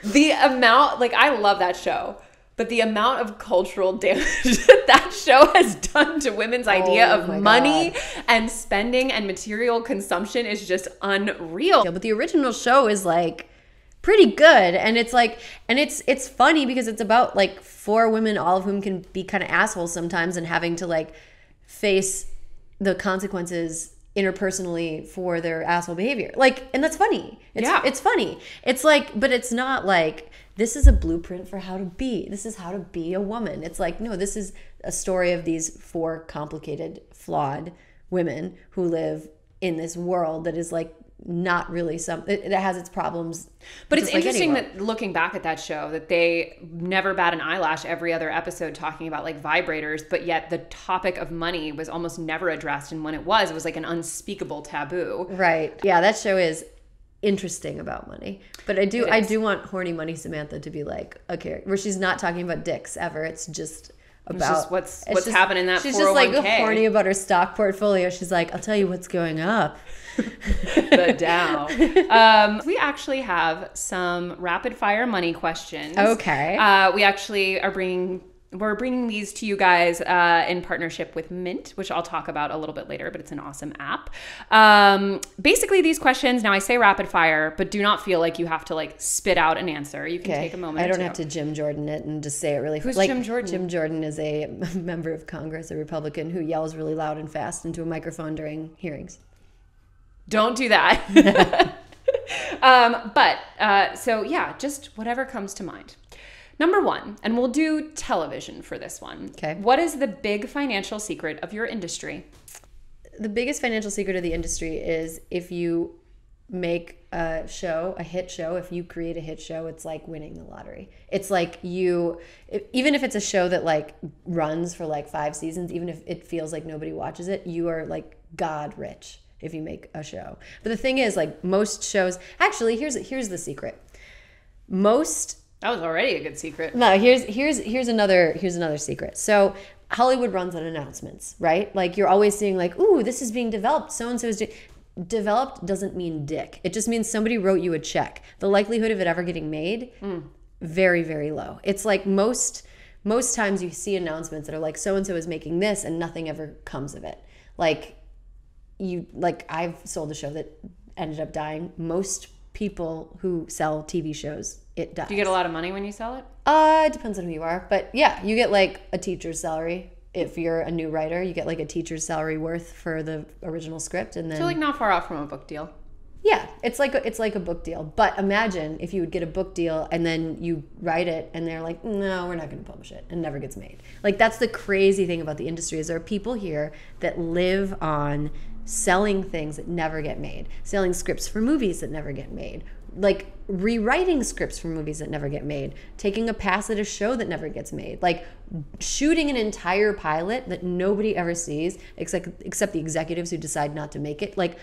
The amount, I love that show, but the amount of cultural damage that show has done to women's idea of money and spending and material consumption is just unreal. Yeah, but the original show is pretty good, and it's funny because it's about 4 women, all of whom can be kind of assholes sometimes, and having to face the consequences interpersonally for their asshole behavior, and that's funny. It's funny. It's but it's not this is a blueprint for how to be. This is how to be a woman. It's no, this is a story of these 4 complicated, flawed women who live in this world that is not really something. It has its problems. But it's interesting that looking back at that show, that they never bat an eyelash every other episode talking about vibrators, but yet the topic of money was almost never addressed. And when it was an unspeakable taboo. Right. Yeah, that show is interesting about money. But I do want Horny Money Samantha to be a character where she's not talking about dicks ever. It's just what's happening in that 401k. She's just horny about her stock portfolio. She's I'll tell you what's going up. The Dow. We actually have some rapid fire money questions. Okay. We actually are bringing these to you guys in partnership with Mint, which I'll talk about a little bit later, but it's an awesome app. Basically, these questions, now I say rapid fire, but do not feel like you have to spit out an answer. You can take a moment. I don't have to Jim Jordan it and just say it really fast. Who's Jim Jordan? Jim Jordan is a member of Congress, a Republican, who yells really loud and fast into a microphone during hearings. Don't do that. Just whatever comes to mind. Number 1, and we'll do television for this one. Okay. What is the big financial secret of your industry? The biggest financial secret of the industry is if you make a hit show, it's like winning the lottery. It's even if it's a show that runs for 5 seasons, even if it feels like nobody watches it, you are God rich if you make a show. But the thing is, most shows, actually, here's the secret. That was already a good secret. No, here's another secret. So Hollywood runs on announcements, right? You're always seeing ooh, this is being developed. So-and-so is doing. Developed doesn't mean dick. It just means somebody wrote you a check. The likelihood of it ever getting made, very, very low. It's most times you see announcements that are so-and-so is making this and nothing ever comes of it. I've sold a show that ended up dying. Most people who sell TV shows, it dies. Do you get a lot of money when you sell it? It depends on who you are. But yeah, you get a teacher's salary. If you're a new writer, you get a teacher's salary worth for the original script. And then so not far off from a book deal. Yeah, it's like a book deal. But imagine if you would get a book deal and then you write it and they're no, we're not going to publish it, and it never gets made. That's the crazy thing about the industry is there are people here that live on selling things that never get made, selling scripts for movies that never get made, like rewriting scripts for movies that never get made, taking a pass at a show that never gets made, like shooting an entire pilot that nobody ever sees except the executives who decide not to make it. Like,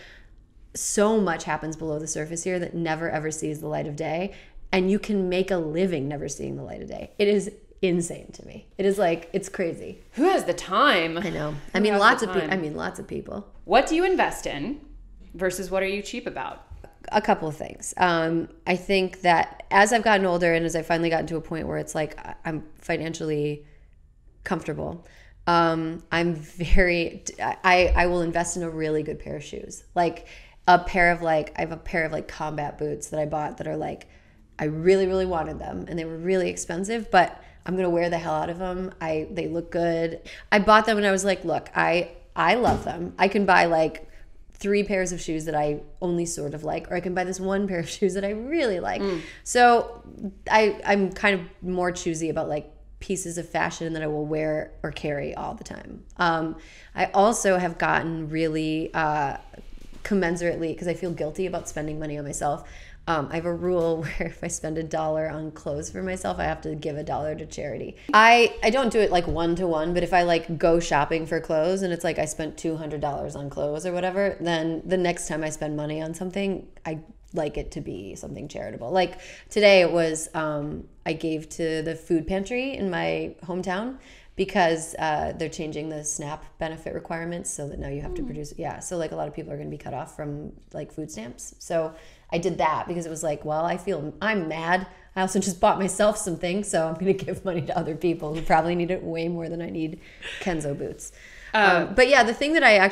so much happens below the surface here that never ever sees the light of day, and you can make a living never seeing the light of day. It is insane to me. It is like, it's crazy. Who has the time? I know. I mean, lots of people. What do you invest in versus what are you cheap about? A couple of things. I think that as I've gotten older and as I finally gotten to a point where it's like I'm financially comfortable, I will invest in a really good pair of shoes. Like I have a pair of like combat boots that I bought that are like, I really, really wanted them and they were really expensive, but I'm gonna wear the hell out of them. They look good. I bought them and I was like, look, I love them. I can buy like 3 pairs of shoes that I only sort of like, or I can buy this one pair of shoes that I really like. So I'm kind of more choosy about like pieces of fashion that I will wear or carry all the time. I also have gotten really commensurately, because I feel guilty about spending money on myself, I have a rule where if I spend $1 on clothes for myself, I have to give $1 to charity. I don't do it like one-to-one, but if I like go shopping for clothes and it's like I spent $200 on clothes or whatever, then the next time I spend money on something, I like it to be something charitable. Like today it was, I gave to the food pantry in my hometown because they're changing the SNAP benefit requirements so that now you have to produce, so like a lot of people are gonna be cut off from like food stamps. So I did that because it was like, well, I'm mad. I also just bought myself something, so I'm gonna give money to other people who probably need it way more than I need Kenzo boots. But yeah, the thing that I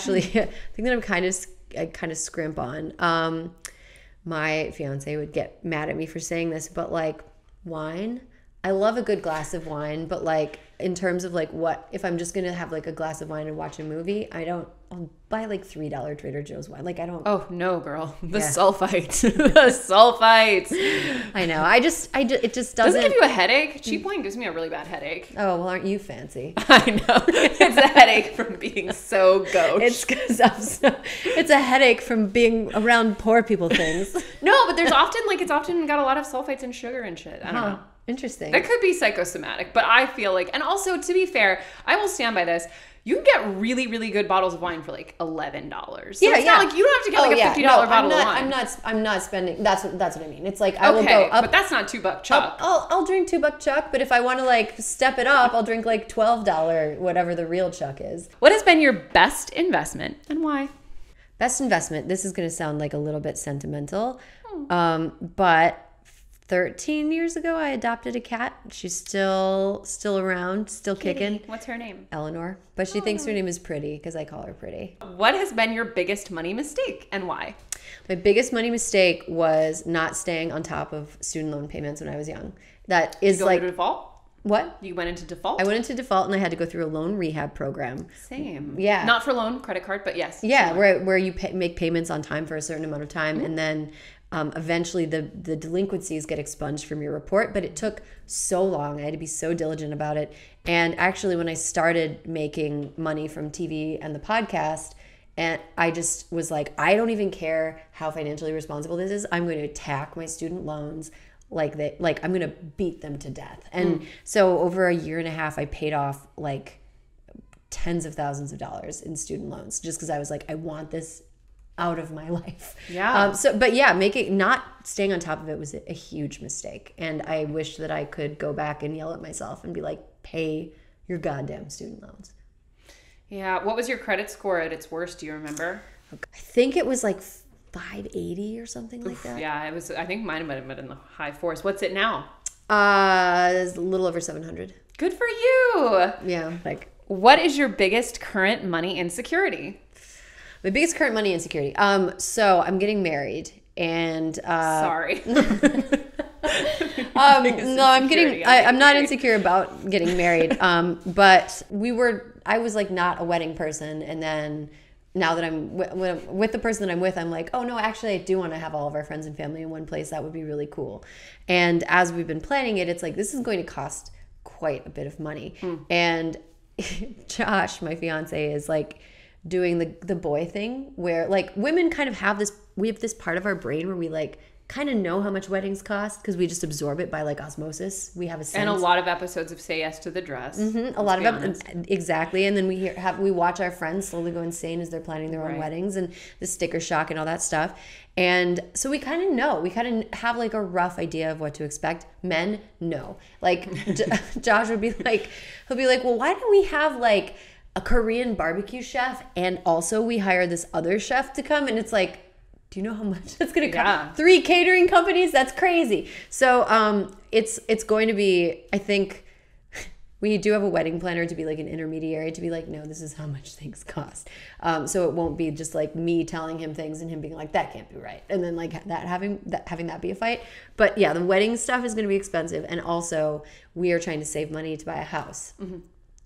kind of scrimp on, my fiance would get mad at me for saying this, but like wine, I love a good glass of wine, but like in terms of like what, if I'm just gonna have like a glass of wine and watch a movie, I'll buy like $3 Trader Joe's wine. Like I don't. Oh no, girl, sulfites, the sulfites. I know. It just doesn't give you a headache. Cheap wine gives me a really bad headache. Oh well, aren't you fancy? I know. It's a headache from being so gauche. It's a headache from being around poor people things. No, but it's often got a lot of sulfites and sugar and shit. I don't know. Interesting. That could be psychosomatic, but I feel like, and also to be fair, I will stand by this. You can get really, really good bottles of wine for like $11. So it's not like you don't have to get like a $50 bottle of wine. I'm not spending. That's what I mean. It's like I will go up, but that's not $2 Chuck. I'll drink $2 Chuck, but if I want to like step it up, I'll drink like $12 whatever the real Chuck is. What has been your best investment and why? Best investment. This is going to sound like a little bit sentimental, but 13 years ago, I adopted a cat. She's still around, still kicking. What's her name? Eleanor. But she thinks her name is Pretty because I call her Pretty. What has been your biggest money mistake and why? My biggest money mistake was not staying on top of student loan payments when I was young. That is like... You went into default? I went into default and I had to go through a loan rehab program. Same. Yeah. Not for loan, credit card, but yes. Yeah, where you make payments on time for a certain amount of time and then... eventually the delinquencies get expunged from your report, but it took so long. I had to be so diligent about it. And actually when I started making money from TV and the podcast, and I just was like, I don't even care how financially responsible this is. I'm going to attack my student loans like I'm going to beat them to death. And so over a year and a half, I paid off like tens of thousands of dollars in student loans just because I was like, I want this out of my life. Not staying on top of it was a huge mistake, and I wish that I could go back and yell at myself and be like, pay your goddamn student loans. Yeah. What was your credit score at its worst? Do you remember? I think it was like 580 or something like that. Yeah, it was. I think mine might have been in the high fours. What's it now? It's a little over 700. Good for you. Yeah. Like, what is your biggest current money insecurity? My biggest current money insecurity. So I'm getting married, and sorry. I'm not insecure about getting married. But I was like not a wedding person, and then now that I'm with the person that I'm with, I'm like, oh no, actually I do want to have all of our friends and family in one place. That would be really cool. And as we've been planning it, it's like this is going to cost quite a bit of money. And Josh, my fiance, is like doing the boy thing where like women kind of have this, we have this part of our brain where we like kind of know how much weddings cost because we just absorb it by like osmosis. We have a sense. And a lot of episodes of Say Yes to the Dress. Mm-hmm. A lot of them. Exactly. And then we watch our friends slowly go insane as they're planning their own weddings and the sticker shock and all that stuff. And so we kind of know. We kind of have like a rough idea of what to expect. Men know. Like Josh would be like, he'll be like, well, why don't we have like a Korean barbecue chef and also we hire this other chef to come? And it's like, do you know how much that's going to cost? 3 catering companies? That's crazy. So it's going to be, I think, we do have a wedding planner to be like an intermediary, to be like, no, this is how much things cost. So it won't be just like me telling him things and him being like, that can't be right. And then like having that be a fight. But yeah, the wedding stuff is going to be expensive. And also we are trying to save money to buy a house. Mm-hmm.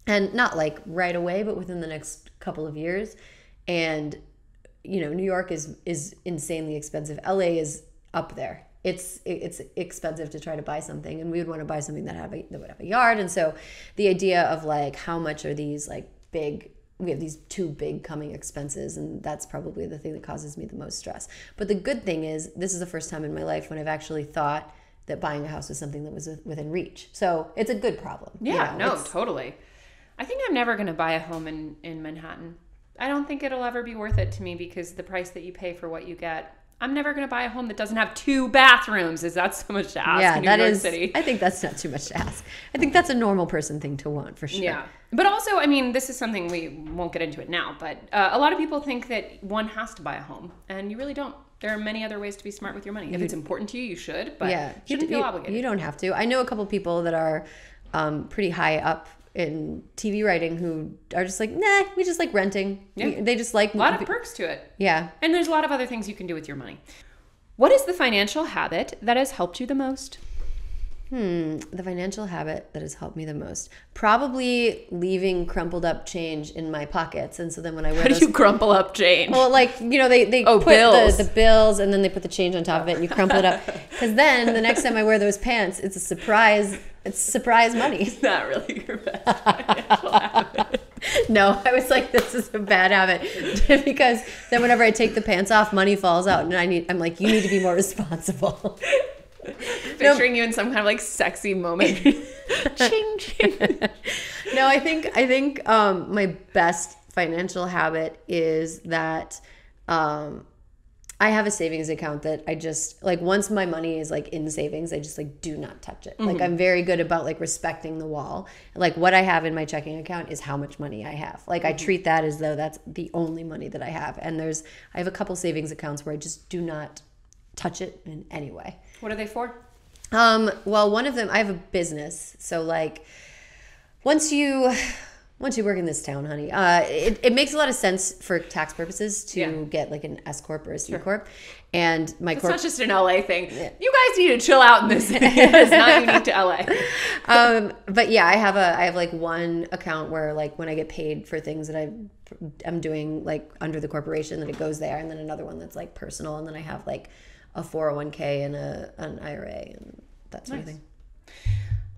And not like right away, but within the next couple of years. And you know, New York is insanely expensive. LA is up there. It's expensive to try to buy something, and we would want to buy something that would have a yard. And so the idea of like, how much are these like big, we have these 2 big coming expenses, and that's probably the thing that causes me the most stress. But the good thing is, this is the first time in my life when I've actually thought that buying a house was something that was within reach. So it's a good problem. Yeah, you know? No, totally. I think I'm never going to buy a home in Manhattan. I don't think it'll ever be worth it to me because the price that you pay for what you get. I'm never going to buy a home that doesn't have 2 bathrooms. Is that so much to ask in New York City? I think that's not too much to ask. I think that's a normal person thing to want for sure. Yeah. But also, I mean, this is something we won't get into it now, but a lot of people think that one has to buy a home, and you really don't. There are many other ways to be smart with your money. If it's important to you, you should, but you shouldn't feel obligated. You don't have to. I know a couple people that are pretty high up in TV writing who are just like, nah, we just like renting. Yeah. They just like... A lot of perks to it. Yeah. And there's a lot of other things you can do with your money. What is the financial habit that has helped you the most? The financial habit that has helped me the most. Probably leaving crumpled up change in my pockets. And so then when I wear those... How do you crumple up change? Well, like, you know, they put bills. The bills, and then they put the change on top of it and you crumple it up. Because then the next time I wear those pants, it's a surprise. It's surprise money. It's not really your best financial habit. No, I was like, this is a bad habit because then whenever I take the pants off, money falls out, and I'm like, you need to be more responsible. Picturing you in some kind of like sexy moment. Ching, ching. No, I think my best financial habit is that I have a savings account that I just like, once my money is like in savings, I just like do not touch it. Mm-hmm. Like I'm very good about like respecting the wall. Like what I have in my checking account is how much money I have. Like I treat that as though that's the only money that I have. And I have a couple savings accounts where I just do not touch it in any way. What are they for? Well, one of them, I have a business. So like once you work in this town, honey, it makes a lot of sense for tax purposes to get like an S corp or a C corp. And my corp. It's not just an LA thing. Yeah. You guys need to chill out in this. It's not unique to LA. But yeah, I have like one account where like when I get paid for things that I'm doing like under the corporation, then it goes there, and then another one that's like personal, and then I have like a 401k and an IRA and that sort of thing.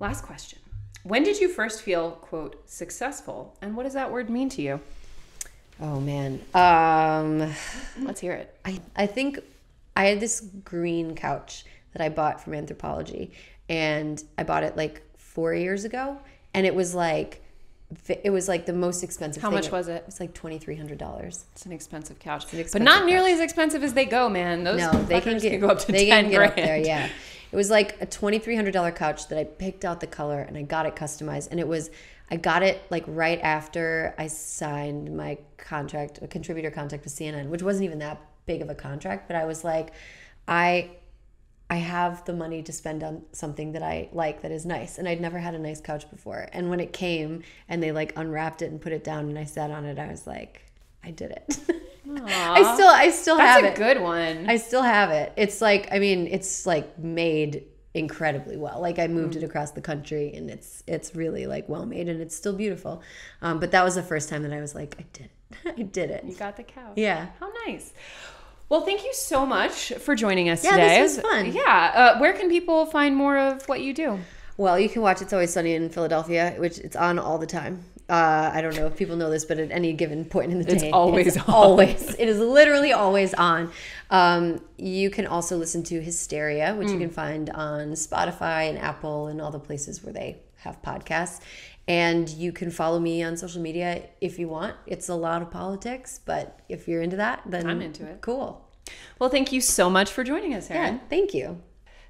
Last question. When did you first feel, quote, successful? And what does that word mean to you? Oh, man. Let's hear it. I think I had this green couch that I bought from Anthropologie. And I bought it like 4 years ago. And it was like the most expensive thing. How much was it? It's like $2,300. It's an expensive couch. But not nearly as expensive as they go, man. Those can go up to $10,000. Up there, yeah. It was like a $2,300 couch that I picked out the color and I got it customized. And I got it like right after I signed my contract, a contributor contract with CNN, which wasn't even that big of a contract. But I was like, I have the money to spend on something that I like that is nice. And I'd never had a nice couch before. And when it came and they like unwrapped it and put it down and I sat on it, I was like, I did it. Aww. I still have it. That's a good one. I still have it. It's like, I mean, it's like made incredibly well. Like I moved it across the country, and it's really like well made, and it's still beautiful. But that was the first time that I was like, I did it. I did it. You got the couch. Yeah. How nice. Well, thank you so much for joining us today. Yeah, this was fun. Yeah. Where can people find more of what you do? Well, you can watch It's Always Sunny in Philadelphia, which it's on all the time. I don't know if people know this, but at any given point in the day, it is literally always on. You can also listen to Hysteria, which you can find on Spotify and Apple and all the places where they have podcasts. And you can follow me on social media if you want. It's a lot of politics, but if you're into that, then I'm into it. Cool. Well, thank you so much for joining us, Erin. Yeah, thank you.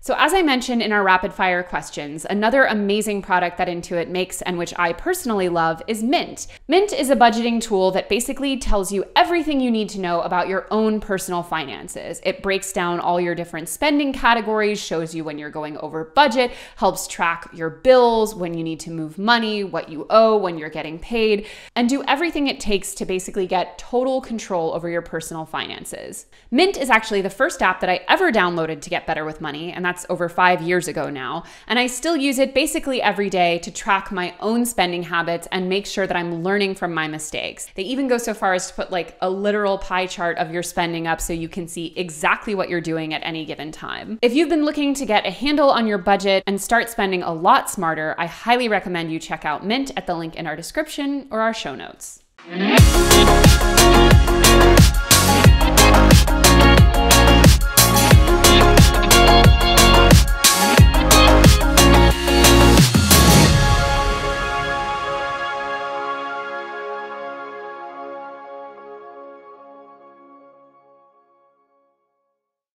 So as I mentioned in our rapid fire questions, another amazing product that Intuit makes and which I personally love is Mint. Mint is a budgeting tool that basically tells you everything you need to know about your own personal finances. It breaks down all your different spending categories, shows you when you're going over budget, helps track your bills, when you need to move money, what you owe, when you're getting paid, and do everything it takes to basically get total control over your personal finances. Mint is actually the first app that I ever downloaded to get better with money, and that's over 5 years ago now, and I still use it basically every day to track my own spending habits and make sure that I'm learning from my mistakes. They even go so far as to put like a literal pie chart of your spending up so you can see exactly what you're doing at any given time. If you've been looking to get a handle on your budget and start spending a lot smarter, I highly recommend you check out Mint at the link in our description or our show notes.